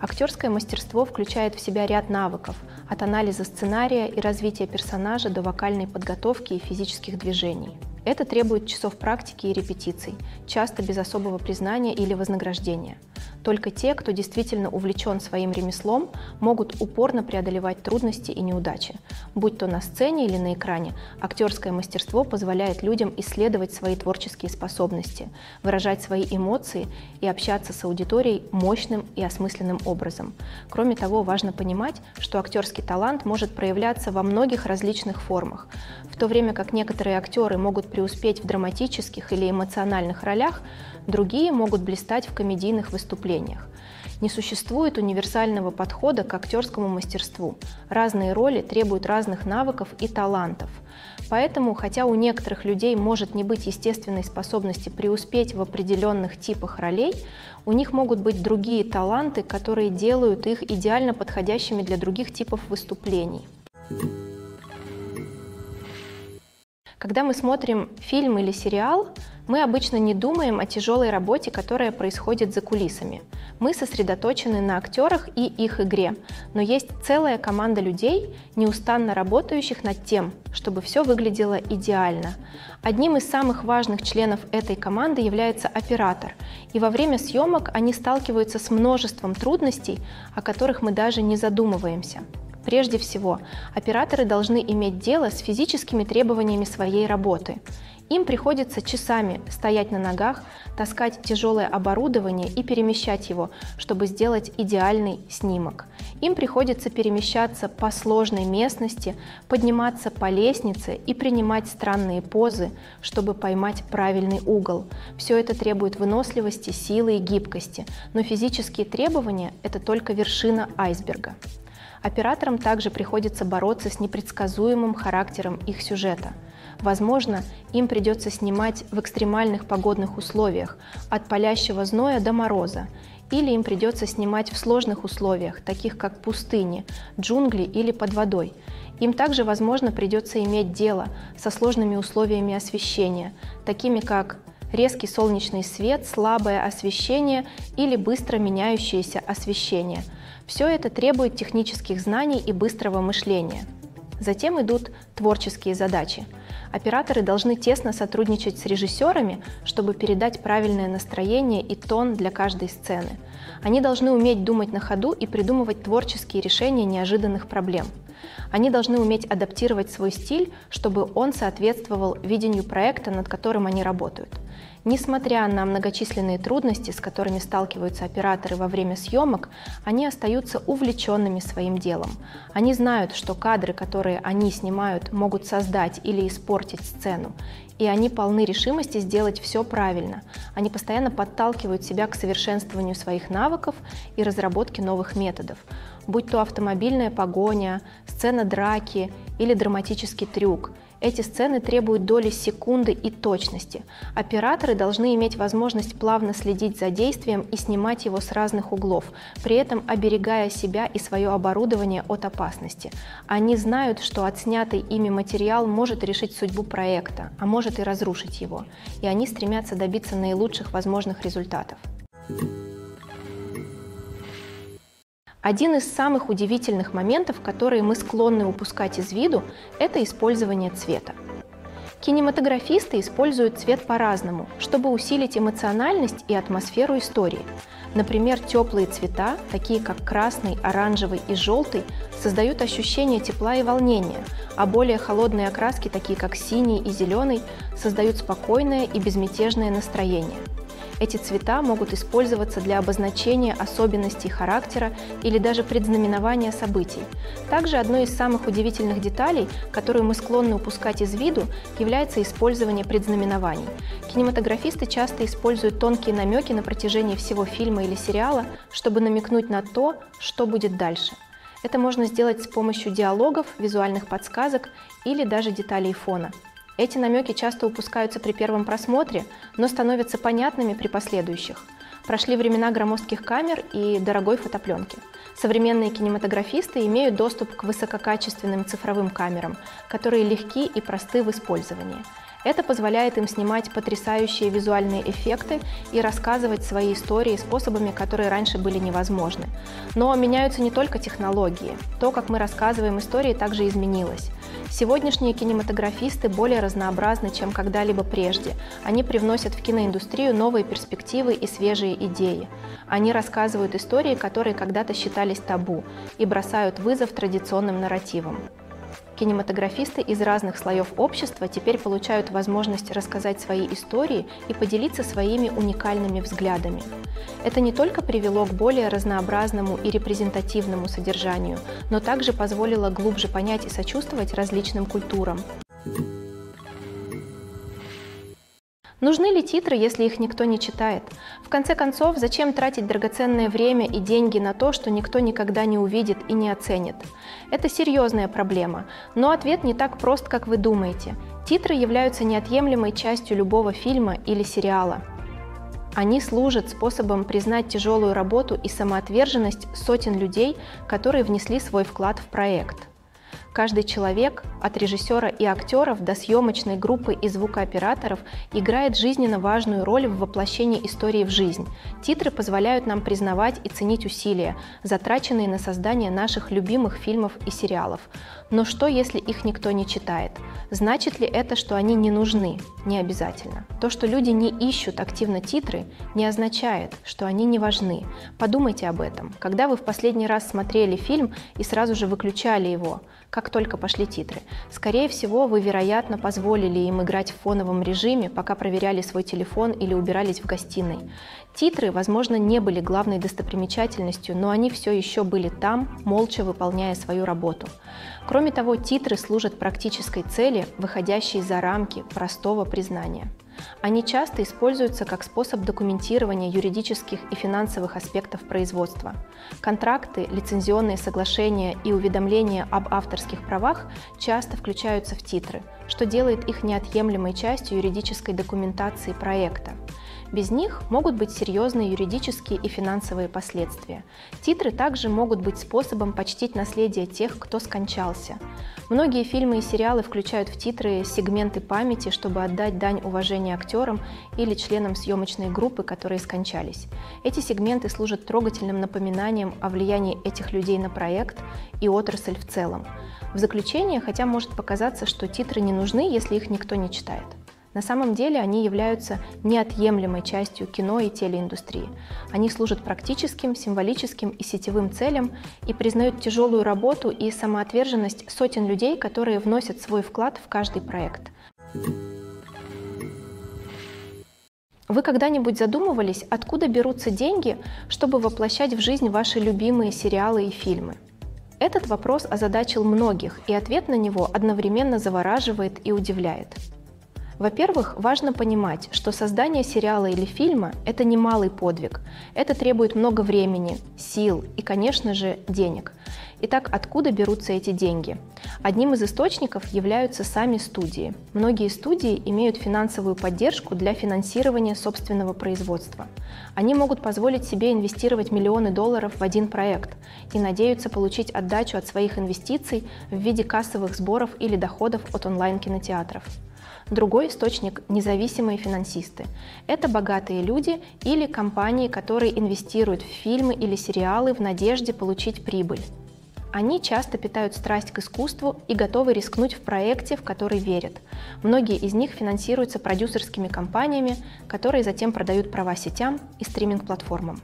Актерское мастерство включает в себя ряд навыков, от анализа сценария и развития персонажа до вокальной подготовки и физических движений. Это требует часов практики и репетиций, часто без особого признания или вознаграждения. Только те, кто действительно увлечен своим ремеслом, могут упорно преодолевать трудности и неудачи. Будь то на сцене или на экране, актерское мастерство позволяет людям исследовать свои творческие способности, выражать свои эмоции и общаться с аудиторией мощным и осмысленным образом. Кроме того, важно понимать, что актерский талант может проявляться во многих различных формах. В то время как некоторые актеры могут преуспеть в драматических или эмоциональных ролях, другие могут блистать в комедийных выступлениях. Не существует универсального подхода к актерскому мастерству. Разные роли требуют разных навыков и талантов. Поэтому, хотя у некоторых людей может не быть естественной способности преуспеть в определенных типах ролей, у них могут быть другие таланты, которые делают их идеально подходящими для других типов выступлений. Когда мы смотрим фильм или сериал, мы обычно не думаем о тяжелой работе, которая происходит за кулисами. Мы сосредоточены на актерах и их игре, но есть целая команда людей, неустанно работающих над тем, чтобы все выглядело идеально. Одним из самых важных членов этой команды является оператор, и во время съемок они сталкиваются с множеством трудностей, о которых мы даже не задумываемся. Прежде всего, операторы должны иметь дело с физическими требованиями своей работы. Им приходится часами стоять на ногах, таскать тяжелое оборудование и перемещать его, чтобы сделать идеальный снимок. Им приходится перемещаться по сложной местности, подниматься по лестнице и принимать странные позы, чтобы поймать правильный угол. Все это требует выносливости, силы и гибкости, но физические требования – это только вершина айсберга. Операторам также приходится бороться с непредсказуемым характером их сюжета. Возможно, им придется снимать в экстремальных погодных условиях, от палящего зноя до мороза, или им придется снимать в сложных условиях, таких как пустыни, джунгли или под водой. Им также, возможно, придется иметь дело со сложными условиями освещения, такими как резкий солнечный свет, слабое освещение или быстро меняющееся освещение. Все это требует технических знаний и быстрого мышления. Затем идут творческие задачи. Операторы должны тесно сотрудничать с режиссерами, чтобы передать правильное настроение и тон для каждой сцены. Они должны уметь думать на ходу и придумывать творческие решения неожиданных проблем. Они должны уметь адаптировать свой стиль, чтобы он соответствовал видению проекта, над которым они работают. Несмотря на многочисленные трудности, с которыми сталкиваются операторы во время съемок, они остаются увлеченными своим делом. Они знают, что кадры, которые они снимают, могут создать или испортить сцену, и они полны решимости сделать все правильно. Они постоянно подталкивают себя к совершенствованию своих навыков и разработке новых методов, будь то автомобильная погоня, сцена драки или драматический трюк. Эти сцены требуют доли секунды и точности. Операторы должны иметь возможность плавно следить за действием и снимать его с разных углов, при этом оберегая себя и свое оборудование от опасности. Они знают, что отснятый ими материал может решить судьбу проекта, а может и разрушить его, и они стремятся добиться наилучших возможных результатов. Один из самых удивительных моментов, которые мы склонны упускать из виду, это использование цвета. Кинематографисты используют цвет по-разному, чтобы усилить эмоциональность и атмосферу истории. Например, теплые цвета, такие как красный, оранжевый и желтый, создают ощущение тепла и волнения, а более холодные окраски, такие как синий и зеленый, создают спокойное и безмятежное настроение. Эти цвета могут использоваться для обозначения особенностей характера или даже предзнаменования событий. Также одной из самых удивительных деталей, которую мы склонны упускать из виду, является использование предзнаменований. Кинематографисты часто используют тонкие намеки на протяжении всего фильма или сериала, чтобы намекнуть на то, что будет дальше. Это можно сделать с помощью диалогов, визуальных подсказок или даже деталей фона. Эти намеки часто упускаются при первом просмотре, но становятся понятными при последующих. Прошли времена громоздких камер и дорогой фотопленки. Современные кинематографисты имеют доступ к высококачественным цифровым камерам, которые легки и просты в использовании. Это позволяет им снимать потрясающие визуальные эффекты и рассказывать свои истории способами, которые раньше были невозможны. Но меняются не только технологии. То, как мы рассказываем истории, также изменилось. Сегодняшние кинематографисты более разнообразны, чем когда-либо прежде. Они привносят в киноиндустрию новые перспективы и свежие идеи. Они рассказывают истории, которые когда-то считались табу, и бросают вызов традиционным нарративам. Кинематографисты из разных слоев общества теперь получают возможность рассказать свои истории и поделиться своими уникальными взглядами. Это не только привело к более разнообразному и репрезентативному содержанию, но также позволило глубже понять и сочувствовать различным культурам. Нужны ли титры, если их никто не читает? В конце концов, зачем тратить драгоценное время и деньги на то, что никто никогда не увидит и не оценит? Это серьезная проблема, но ответ не так прост, как вы думаете. Титры являются неотъемлемой частью любого фильма или сериала. Они служат способом признать тяжелую работу и самоотверженность сотен людей, которые внесли свой вклад в проект. Каждый человек, от режиссера и актеров до съемочной группы и звукооператоров, играет жизненно важную роль в воплощении истории в жизнь. Титры позволяют нам признавать и ценить усилия, затраченные на создание наших любимых фильмов и сериалов. Но что, если их никто не читает? Значит ли это, что они не нужны? Не обязательно. То, что люди не ищут активно титры, не означает, что они не важны. Подумайте об этом. Когда вы в последний раз смотрели фильм и сразу же выключали его, как только пошли титры, скорее всего, вы, вероятно, позволили им играть в фоновом режиме, пока проверяли свой телефон или убирались в гостиной. Титры, возможно, не были главной достопримечательностью, но они все еще были там, молча выполняя свою работу. Кроме того, титры служат практической цели, выходящей за рамки простого признания. Они часто используются как способ документирования юридических и финансовых аспектов производства. Контракты, лицензионные соглашения и уведомления об авторских правах часто включаются в титры, что делает их неотъемлемой частью юридической документации проекта. Без них могут быть серьезные юридические и финансовые последствия. Титры также могут быть способом почтить наследие тех, кто скончался. Многие фильмы и сериалы включают в титры сегменты памяти, чтобы отдать дань уважения актерам или членам съемочной группы, которые скончались. Эти сегменты служат трогательным напоминанием о влиянии этих людей на проект и отрасль в целом. В заключение, хотя может показаться, что титры не нужны, если их никто не читает. На самом деле они являются неотъемлемой частью кино и телеиндустрии. Они служат практическим, символическим и сетевым целям и признают тяжелую работу и самоотверженность сотен людей, которые вносят свой вклад в каждый проект. Вы когда-нибудь задумывались, откуда берутся деньги, чтобы воплощать в жизнь ваши любимые сериалы и фильмы? Этот вопрос озадачил многих, и ответ на него одновременно завораживает и удивляет. Во-первых, важно понимать, что создание сериала или фильма – это немалый подвиг. Это требует много времени, сил и, конечно же, денег. Итак, откуда берутся эти деньги? Одним из источников являются сами студии. Многие студии имеют финансовую поддержку для финансирования собственного производства. Они могут позволить себе инвестировать миллионы долларов в один проект и надеются получить отдачу от своих инвестиций в виде кассовых сборов или доходов от онлайн-кинотеатров. Другой источник – независимые финансисты. Это богатые люди или компании, которые инвестируют в фильмы или сериалы в надежде получить прибыль. Они часто питают страсть к искусству и готовы рискнуть в проекте, в который верят. Многие из них финансируются продюсерскими компаниями, которые затем продают права сетям и стриминг-платформам.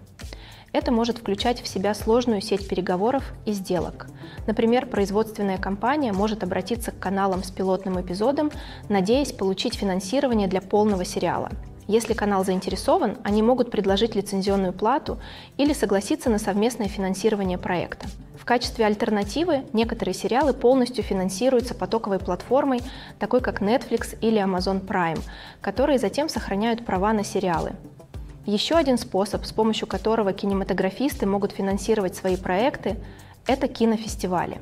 Это может включать в себя сложную сеть переговоров и сделок. Например, производственная компания может обратиться к каналам с пилотным эпизодом, надеясь получить финансирование для полного сериала. Если канал заинтересован, они могут предложить лицензионную плату или согласиться на совместное финансирование проекта. В качестве альтернативы некоторые сериалы полностью финансируются потоковой платформой, такой как Netflix или Amazon Prime, которые затем сохраняют права на сериалы. Еще один способ, с помощью которого кинематографисты могут финансировать свои проекты, это кинофестивали.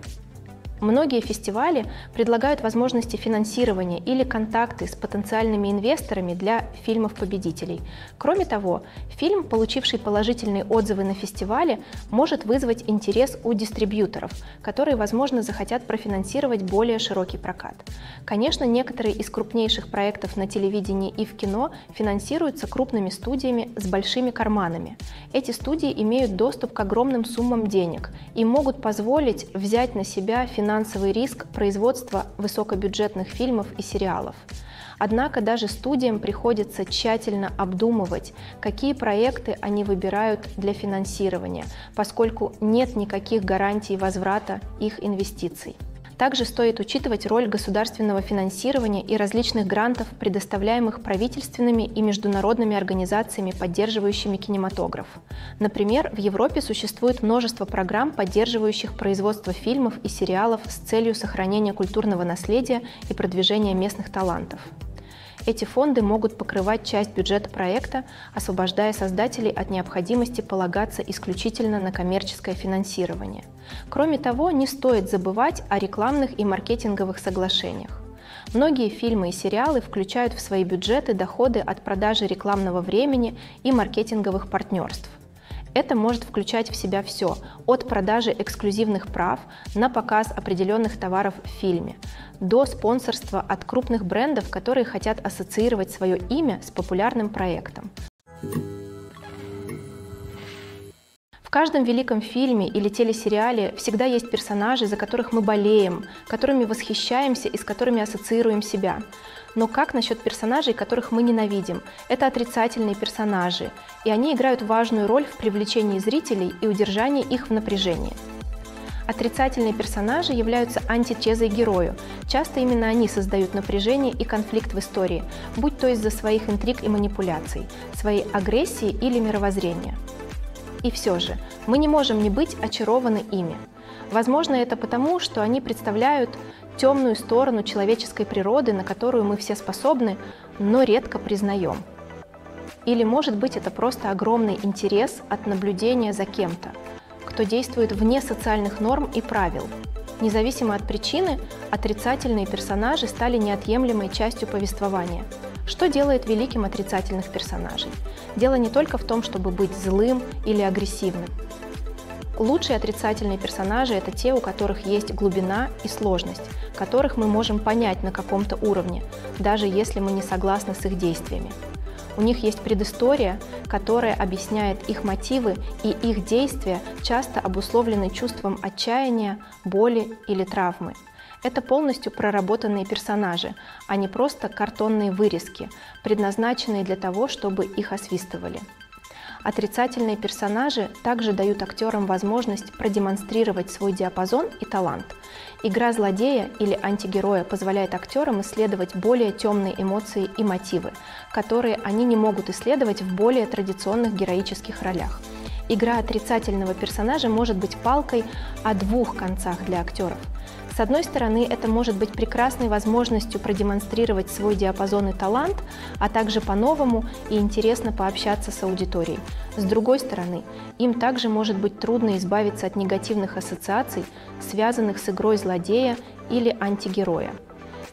Многие фестивали предлагают возможности финансирования или контакты с потенциальными инвесторами для фильмов-победителей. Кроме того, фильм, получивший положительные отзывы на фестивале, может вызвать интерес у дистрибьюторов, которые, возможно, захотят профинансировать более широкий прокат. Конечно, некоторые из крупнейших проектов на телевидении и в кино финансируются крупными студиями с большими карманами. Эти студии имеют доступ к огромным суммам денег и могут позволить взять на себя финансирование финансовый риск производства высокобюджетных фильмов и сериалов. Однако даже студиям приходится тщательно обдумывать, какие проекты они выбирают для финансирования, поскольку нет никаких гарантий возврата их инвестиций. Также стоит учитывать роль государственного финансирования и различных грантов, предоставляемых правительственными и международными организациями, поддерживающими кинематограф. Например, в Европе существует множество программ, поддерживающих производство фильмов и сериалов с целью сохранения культурного наследия и продвижения местных талантов. Эти фонды могут покрывать часть бюджета проекта, освобождая создателей от необходимости полагаться исключительно на коммерческое финансирование. Кроме того, не стоит забывать о рекламных и маркетинговых соглашениях. Многие фильмы и сериалы включают в свои бюджеты доходы от продажи рекламного времени и маркетинговых партнерств. Это может включать в себя все, от продажи эксклюзивных прав на показ определенных товаров в фильме, до спонсорства от крупных брендов, которые хотят ассоциировать свое имя с популярным проектом. В каждом великом фильме или телесериале всегда есть персонажи, за которых мы болеем, которыми восхищаемся и с которыми ассоциируем себя. Но как насчет персонажей, которых мы ненавидим? Это отрицательные персонажи, и они играют важную роль в привлечении зрителей и удержании их в напряжении. Отрицательные персонажи являются антитезой герою. Часто именно они создают напряжение и конфликт в истории, будь то из-за своих интриг и манипуляций, своей агрессии или мировоззрения. И все же, мы не можем не быть очарованы ими. Возможно, это потому, что они представляют темную сторону человеческой природы, на которую мы все способны, но редко признаем. Или, может быть, это просто огромный интерес от наблюдения за кем-то, кто действует вне социальных норм и правил. Независимо от причины, отрицательные персонажи стали неотъемлемой частью повествования. Что делает великим отрицательных персонажей? Дело не только в том, чтобы быть злым или агрессивным. Лучшие отрицательные персонажи – это те, у которых есть глубина и сложность, которых мы можем понять на каком-то уровне, даже если мы не согласны с их действиями. У них есть предыстория, которая объясняет их мотивы, и их действия часто обусловлены чувством отчаяния, боли или травмы. Это полностью проработанные персонажи, а не просто картонные вырезки, предназначенные для того, чтобы их освистывали. Отрицательные персонажи также дают актерам возможность продемонстрировать свой диапазон и талант. Игра злодея или антигероя позволяет актерам исследовать более темные эмоции и мотивы, которые они не могут исследовать в более традиционных героических ролях. Игра отрицательного персонажа может быть палкой о двух концах для актеров. С одной стороны, это может быть прекрасной возможностью продемонстрировать свой диапазон и талант, а также по-новому и интересно пообщаться с аудиторией. С другой стороны, им также может быть трудно избавиться от негативных ассоциаций, связанных с игрой злодея или антигероя.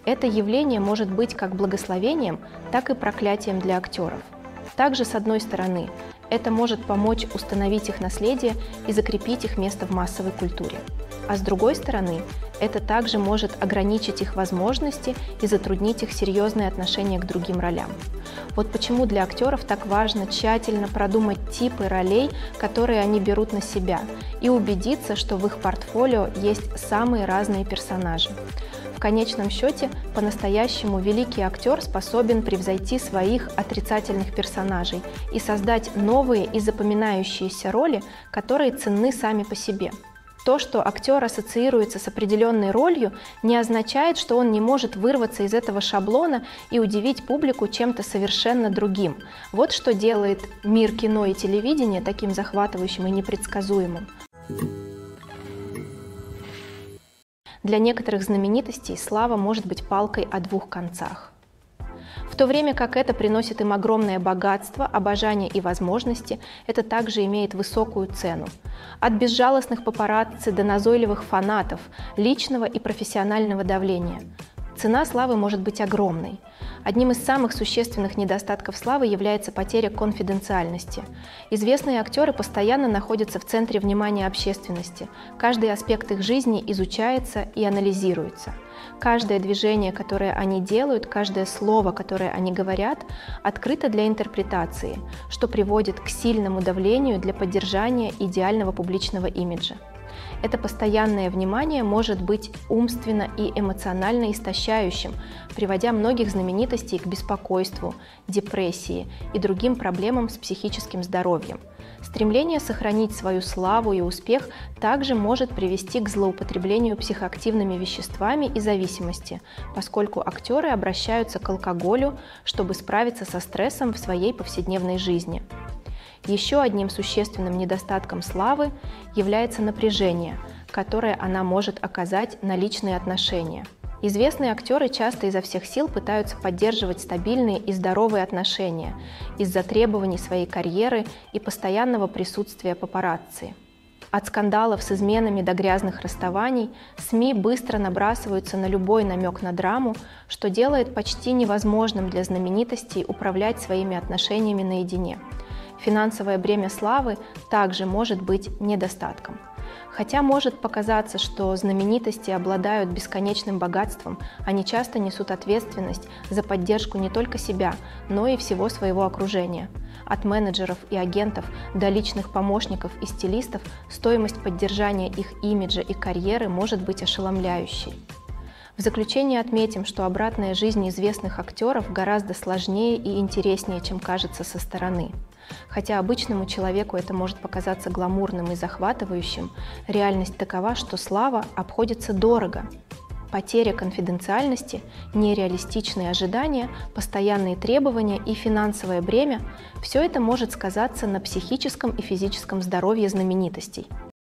Это явление может быть как благословением, так и проклятием для актеров. Также, с одной стороны, это может помочь установить их наследие и закрепить их место в массовой культуре. А с другой стороны, это также может ограничить их возможности и затруднить их серьезные отношения к другим ролям. Вот почему для актеров так важно тщательно продумать типы ролей, которые они берут на себя, и убедиться, что в их портфолио есть самые разные персонажи. В конечном счете, по-настоящему великий актер способен превзойти своих отрицательных персонажей и создать новые и запоминающиеся роли, которые ценны сами по себе. То, что актер ассоциируется с определенной ролью, не означает, что он не может вырваться из этого шаблона и удивить публику чем-то совершенно другим. Вот что делает мир кино и телевидения таким захватывающим и непредсказуемым. Для некоторых знаменитостей слава может быть палкой о двух концах. В то время как это приносит им огромное богатство, обожание и возможности, это также имеет высокую цену. От безжалостных папарацци до назойливых фанатов, личного и профессионального давления. Цена славы может быть огромной. Одним из самых существенных недостатков славы является потеря конфиденциальности. Известные актеры постоянно находятся в центре внимания общественности. Каждый аспект их жизни изучается и анализируется. Каждое движение, которое они делают, каждое слово, которое они говорят, открыто для интерпретации, что приводит к сильному давлению для поддержания идеального публичного имиджа. Это постоянное внимание может быть умственно и эмоционально истощающим, приводя многих знаменитостей к беспокойству, депрессии и другим проблемам с психическим здоровьем. Стремление сохранить свою славу и успех также может привести к злоупотреблению психоактивными веществами и зависимости, поскольку актеры обращаются к алкоголю, чтобы справиться со стрессом в своей повседневной жизни. Еще одним существенным недостатком славы является напряжение, которое она может оказать на личные отношения. Известные актеры часто изо всех сил пытаются поддерживать стабильные и здоровые отношения из-за требований своей карьеры и постоянного присутствия папарацци. От скандалов с изменами до грязных расставаний СМИ быстро набрасываются на любой намек на драму, что делает почти невозможным для знаменитостей управлять своими отношениями наедине. Финансовое бремя славы также может быть недостатком. Хотя может показаться, что знаменитости обладают бесконечным богатством, они часто несут ответственность за поддержку не только себя, но и всего своего окружения. От менеджеров и агентов до личных помощников и стилистов стоимость поддержания их имиджа и карьеры может быть ошеломляющей. В заключение отметим, что обратная жизнь известных актеров гораздо сложнее и интереснее, чем кажется со стороны. Хотя обычному человеку это может показаться гламурным и захватывающим, реальность такова, что слава обходится дорого. Потеря конфиденциальности, нереалистичные ожидания, постоянные требования и финансовое бремя – все это может сказаться на психическом и физическом здоровье знаменитостей.